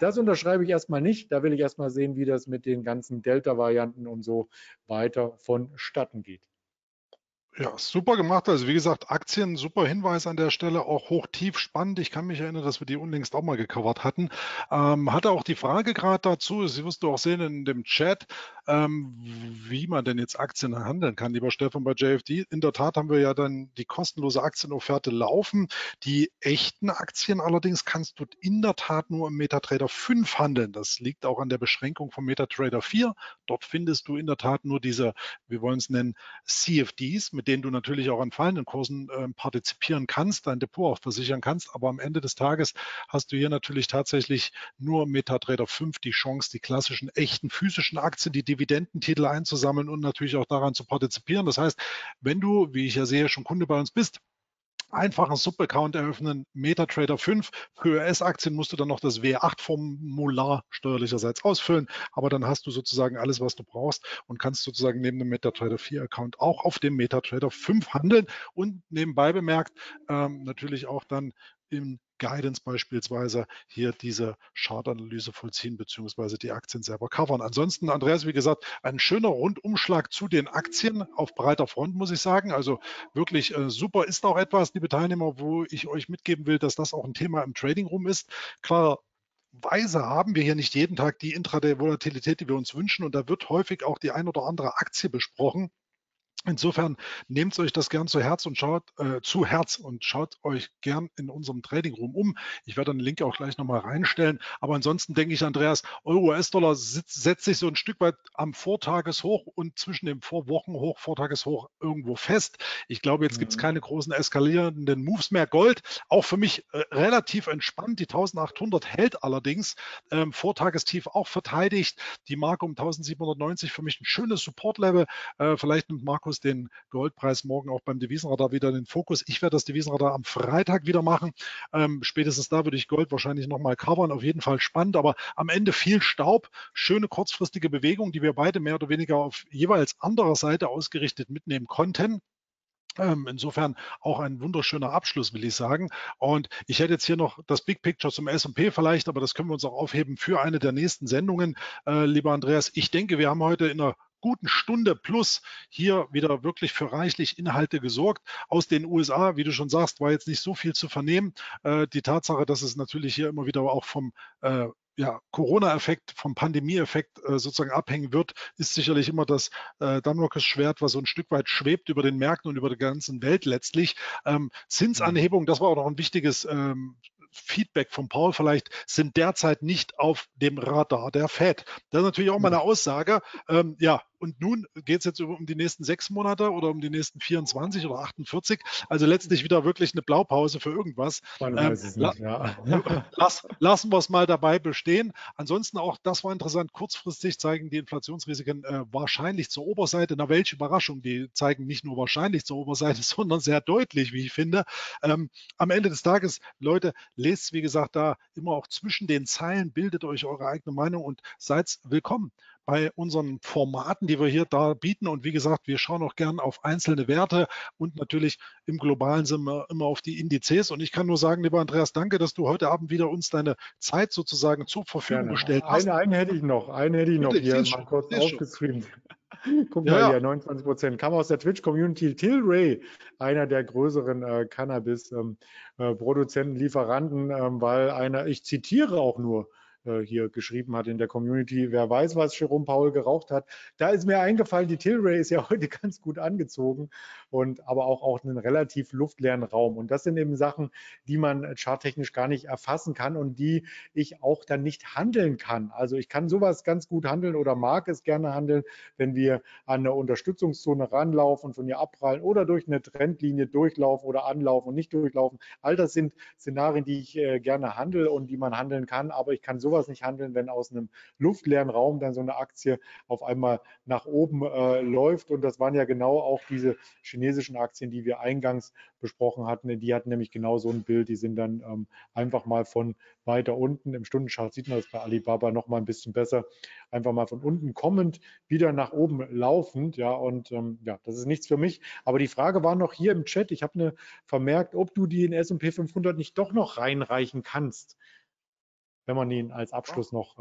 Das unterschreibe ich erstmal nicht. Da will ich erstmal sehen, wie das mit den ganzen Delta-Varianten und so weiter vonstatten geht. Ja, super gemacht. Also wie gesagt, Aktien, super Hinweis an der Stelle, auch hochtief spannend. Ich kann mich erinnern, dass wir die unlängst auch mal gecovert hatten. Hatte auch die Frage gerade dazu, sie wirst du auch sehen in dem Chat, wie man denn jetzt Aktien handeln kann, lieber Stefan, bei JFD. In der Tat haben wir ja dann die kostenlose Aktienofferte laufen. Die echten Aktien allerdings kannst du in der Tat nur im MetaTrader 5 handeln. Das liegt auch an der Beschränkung von MetaTrader 4. Dort findest du in der Tat nur diese, wir wollen es nennen, CFDs, mit denen du natürlich auch an fallenden Kursen partizipieren kannst, dein Depot auch versichern kannst. Aber am Ende des Tages hast du hier natürlich tatsächlich nur MetaTrader 5 die Chance, die klassischen, echten, physischen Aktien, die Dividendentitel einzusammeln und natürlich auch daran zu partizipieren. Das heißt, wenn du, wie ich ja sehe, schon Kunde bei uns bist, einfachen Subaccount eröffnen, MetaTrader 5. Für US-Aktien musst du dann noch das W8-Formular steuerlicherseits ausfüllen, aber dann hast du sozusagen alles, was du brauchst und kannst sozusagen neben dem MetaTrader 4-Account auch auf dem MetaTrader 5 handeln und nebenbei bemerkt natürlich auch dann im Guidance beispielsweise hier diese Chartanalyse vollziehen bzw. die Aktien selber covern. Ansonsten, Andreas, wie gesagt, ein schöner Rundumschlag zu den Aktien auf breiter Front, muss ich sagen. Also wirklich super ist auch etwas, liebe Teilnehmer, wo ich euch mitgeben will, dass das auch ein Thema im Trading Room ist. Klar, Weise haben wir hier nicht jeden Tag die Intraday-Volatilität, die wir uns wünschen, und da wird häufig auch die ein oder andere Aktie besprochen. Insofern nehmt euch das gern zu Herz und schaut euch gern in unserem Trading Room um. Ich werde den Link auch gleich nochmal reinstellen. Aber ansonsten denke ich, Andreas, Euro-US-Dollar setzt sich so ein Stück weit am Vortageshoch und zwischen dem Vortageshoch irgendwo fest. Ich glaube, jetzt gibt es keine großen eskalierenden Moves mehr. Gold, auch für mich relativ entspannt. Die 1800 hält allerdings. Vortagestief auch verteidigt. Die Marke um 1790 für mich ein schönes Support-Level. Vielleicht nimmt Markus den Goldpreis morgen auch beim Devisenradar wieder in den Fokus. Ich werde das Devisenradar am Freitag wieder machen. Spätestens da würde ich Gold wahrscheinlich nochmal covern. Auf jeden Fall spannend, aber am Ende viel Staub. Schöne kurzfristige Bewegung, die wir beide mehr oder weniger auf jeweils anderer Seite ausgerichtet mitnehmen konnten. Insofern auch ein wunderschöner Abschluss, will ich sagen. Und ich hätte jetzt hier noch das Big Picture zum S&P vielleicht, aber das können wir uns auch aufheben für eine der nächsten Sendungen. Lieber Andreas, ich denke, wir haben heute in einer guten Stunde plus hier wieder wirklich für reichlich Inhalte gesorgt. Aus den USA, wie du schon sagst, war jetzt nicht so viel zu vernehmen. Die Tatsache, dass es natürlich hier immer wieder auch vom Corona-Effekt, vom Pandemie-Effekt sozusagen abhängen wird, ist sicherlich immer das Damoklesschwert, was so ein Stück weit schwebt über den Märkten und über der ganzen Welt letztlich. Zinsanhebung, das war auch noch ein wichtiges Feedback von Paul vielleicht, sind derzeit nicht auf dem Radar der Fed. Das ist natürlich auch mal eine Aussage. Und nun geht es jetzt um die nächsten 6 Monate oder um die nächsten 24 oder 48. Also letztlich wieder wirklich eine Blaupause für irgendwas. Lassen wir es mal dabei bestehen. Ansonsten auch, das war interessant, kurzfristig zeigen die Inflationsrisiken wahrscheinlich zur Oberseite. Na, welche Überraschung, die zeigen nicht nur wahrscheinlich zur Oberseite, sondern sehr deutlich, wie ich finde. Am Ende des Tages, Leute, lest, wie gesagt, da immer auch zwischen den Zeilen, bildet euch eure eigene Meinung und seid willkommen bei unseren Formaten, die wir hier da bieten. Und wie gesagt, wir schauen auch gern auf einzelne Werte und natürlich im Globalen sind wir immer auf die Indizes. Und ich kann nur sagen, lieber Andreas, danke, dass du heute Abend wieder uns deine Zeit sozusagen zur Verfügung gestellt hast. Einen hätte ich noch hier mal kurz aufgeschrieben. Guck mal hier, 29%. Kam aus der Twitch-Community. Tilray, einer der größeren Cannabis-Produzenten, Lieferanten, weil ich zitiere auch nur, hier geschrieben hat in der Community, wer weiß, was Jerome Powell geraucht hat. Da ist mir eingefallen, die Tilray ist ja heute ganz gut angezogen und aber auch einen relativ luftleeren Raum. Und das sind eben Sachen, die man charttechnisch gar nicht erfassen kann und die ich auch dann nicht handeln kann. Also ich kann sowas ganz gut handeln oder mag es gerne handeln, wenn wir an eine Unterstützungszone ranlaufen und von ihr abprallen oder durch eine Trendlinie durchlaufen oder anlaufen und nicht durchlaufen. All das sind Szenarien, die ich gerne handle und die man handeln kann, aber ich kann sowas nicht handeln, wenn aus einem luftleeren Raum dann so eine Aktie auf einmal nach oben läuft. Und das waren ja genau auch diese chinesischen Aktien, die wir eingangs besprochen hatten. Die hatten nämlich genau so ein Bild, die sind dann einfach mal von weiter unten, im Stundenchart sieht man das bei Alibaba noch mal ein bisschen besser, einfach mal von unten kommend wieder nach oben laufend. Ja, und ja, das ist nichts für mich. Aber die Frage war noch hier im Chat, ich habe eine vermerkt, ob du die in S&P 500 nicht doch noch reinreichen kannst, wenn man ihn als Abschluss noch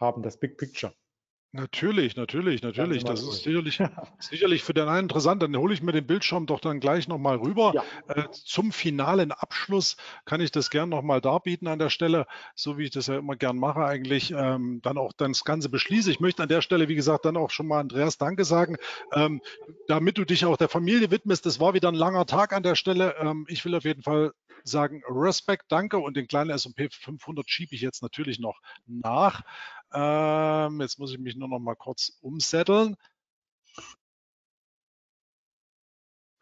haben, das Big Picture. Natürlich, natürlich, natürlich. Das ist sicherlich für den einen interessant. Dann hole ich mir den Bildschirm doch dann gleich nochmal rüber. Ja. Zum finalen Abschluss kann ich das gern nochmal darbieten an der Stelle, so wie ich das ja immer gern mache eigentlich, dann auch dann das Ganze beschließe. Ich möchte an der Stelle, wie gesagt, dann auch schon mal Andreas Danke sagen, damit du dich auch der Familie widmest. Das war wieder ein langer Tag an der Stelle. Ich will auf jeden Fall sagen, Respekt, danke, und den kleinen S&P 500 schiebe ich jetzt natürlich noch nach. Jetzt muss ich mich nur noch mal kurz umsetteln.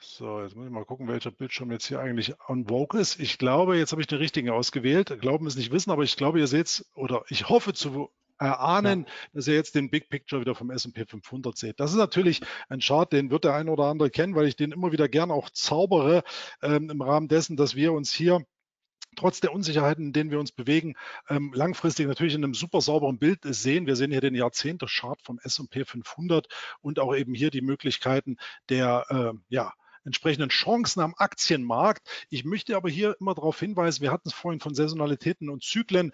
So, jetzt muss ich mal gucken, welcher Bildschirm jetzt hier eigentlich on vogue ist. Ich glaube, jetzt habe ich den richtigen ausgewählt. Glauben es nicht wissen, aber ich glaube, ihr seht oder ich hoffe zu erahnen, ja, dass ihr jetzt den Big Picture wieder vom S&P 500 seht. Das ist natürlich ein Chart, den wird der ein oder andere kennen, weil ich den immer wieder gerne auch zaubere im Rahmen dessen, dass wir uns hier trotz der Unsicherheiten, in denen wir uns bewegen, langfristig natürlich in einem super sauberen Bild sehen. Wir sehen hier den Jahrzehnte-Chart vom S&P 500 und auch eben hier die Möglichkeiten der, ja, entsprechenden Chancen am Aktienmarkt. Ich möchte aber hier immer darauf hinweisen, wir hatten es vorhin von Saisonalitäten und Zyklen.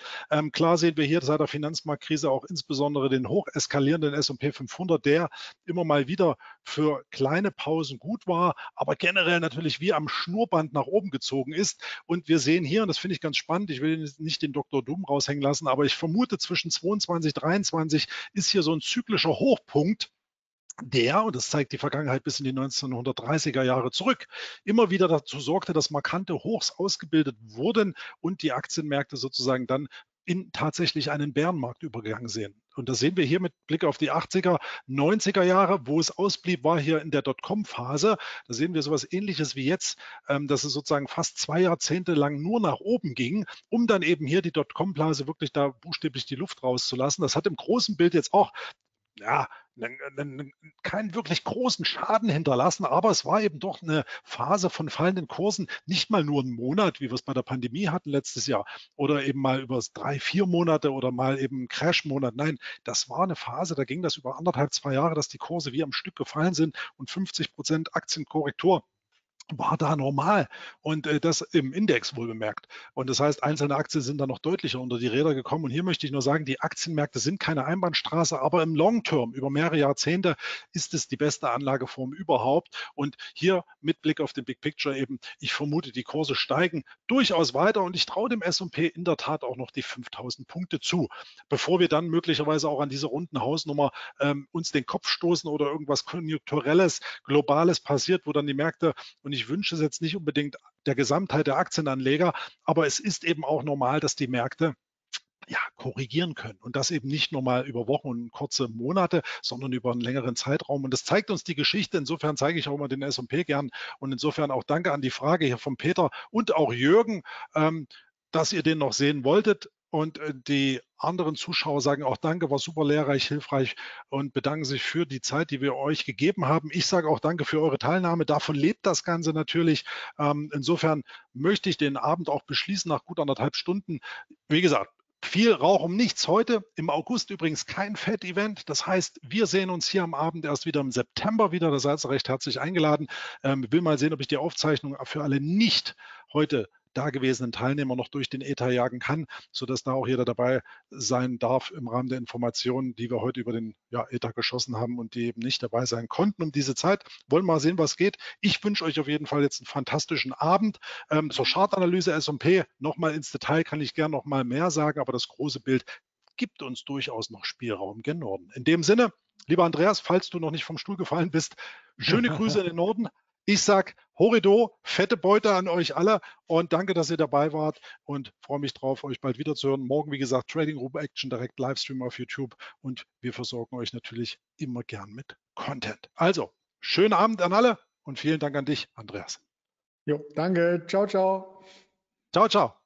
Klar sehen wir hier seit der Finanzmarktkrise auch insbesondere den hoch eskalierenden S&P 500, der immer mal wieder für kleine Pausen gut war, aber generell natürlich wie am Schnurrband nach oben gezogen ist. Und wir sehen hier, und das finde ich ganz spannend, ich will nicht den Dr. Doom raushängen lassen, aber ich vermute zwischen 22 und 23 ist hier so ein zyklischer Hochpunkt, der, und das zeigt die Vergangenheit bis in die 1930er Jahre zurück, immer wieder dazu sorgte, dass markante Hochs ausgebildet wurden und die Aktienmärkte sozusagen dann in tatsächlich einen Bärenmarkt übergegangen sehen. Und das sehen wir hier mit Blick auf die 80er, 90er Jahre. Wo es ausblieb, war hier in der Dotcom-Phase. Da sehen wir sowas Ähnliches wie jetzt, dass es sozusagen fast 2 Jahrzehnte lang nur nach oben ging, um dann eben hier die Dotcom-Blase wirklich da buchstäblich die Luft rauszulassen. Das hat im großen Bild jetzt auch, ja, keinen wirklich großen Schaden hinterlassen, aber es war eben doch eine Phase von fallenden Kursen, nicht mal nur einen Monat, wie wir es bei der Pandemie hatten letztes Jahr, oder eben mal über 3, 4 Monate oder mal eben einen Crash-Monat. Nein, das war eine Phase, da ging das über 1,5, 2 Jahre, dass die Kurse wie am Stück gefallen sind und 50% Aktienkorrektur war da normal, und das im Index wohlbemerkt. Und das heißt, einzelne Aktien sind da noch deutlicher unter die Räder gekommen. Und hier möchte ich nur sagen, die Aktienmärkte sind keine Einbahnstraße, aber im Long Term, über mehrere Jahrzehnte, ist es die beste Anlageform überhaupt. Und hier mit Blick auf den Big Picture eben, ich vermute, die Kurse steigen durchaus weiter, und ich traue dem S&P in der Tat auch noch die 5000 Punkte zu, bevor wir dann möglicherweise auch an diese runden Hausnummer uns den Kopf stoßen oder irgendwas Konjunkturelles, Globales passiert, wo dann die Märkte, und ich wünsche es jetzt nicht unbedingt der Gesamtheit der Aktienanleger, aber es ist eben auch normal, dass die Märkte ja korrigieren können, und das eben nicht nur mal über Wochen und kurze Monate, sondern über einen längeren Zeitraum, und das zeigt uns die Geschichte. Insofern zeige ich auch immer den S&P gern, und insofern auch danke an die Frage hier von Peter und auch Jürgen, dass ihr den noch sehen wolltet, und die anderen Zuschauer sagen auch danke, war super lehrreich, hilfreich, und bedanken sich für die Zeit, die wir euch gegeben haben. Ich sage auch danke für eure Teilnahme. Davon lebt das Ganze natürlich. Insofern möchte ich den Abend auch beschließen nach gut 1,5 Stunden. Wie gesagt, viel Rauch um nichts heute. Im August übrigens kein Fed-Event. Das heißt, wir sehen uns hier am Abend erst wieder im September wieder. Da seid ihr recht herzlich eingeladen. Ich will mal sehen, ob ich die Aufzeichnung für alle nicht heute dagewesenen Teilnehmer noch durch den Ether jagen kann, sodass da auch jeder dabei sein darf im Rahmen der Informationen, die wir heute über den Ether geschossen haben und die eben nicht dabei sein konnten um diese Zeit. Wollen mal sehen, was geht. Ich wünsche euch auf jeden Fall jetzt einen fantastischen Abend. Zur Chartanalyse S&P nochmal ins Detail kann ich gerne nochmal mehr sagen, aber das große Bild gibt uns durchaus noch Spielraum gen Norden. In dem Sinne, lieber Andreas, falls du noch nicht vom Stuhl gefallen bist, schöne Grüße in den Norden. Ich sage Horrido, fette Beute an euch alle und danke, dass ihr dabei wart und freue mich drauf, euch bald wieder zu hören. Morgen, wie gesagt, Trading Room Action, direkt Livestream auf YouTube und wir versorgen euch natürlich immer gern mit Content. Also, schönen Abend an alle und vielen Dank an dich, Andreas. Jo, danke. Ciao, ciao. Ciao, ciao.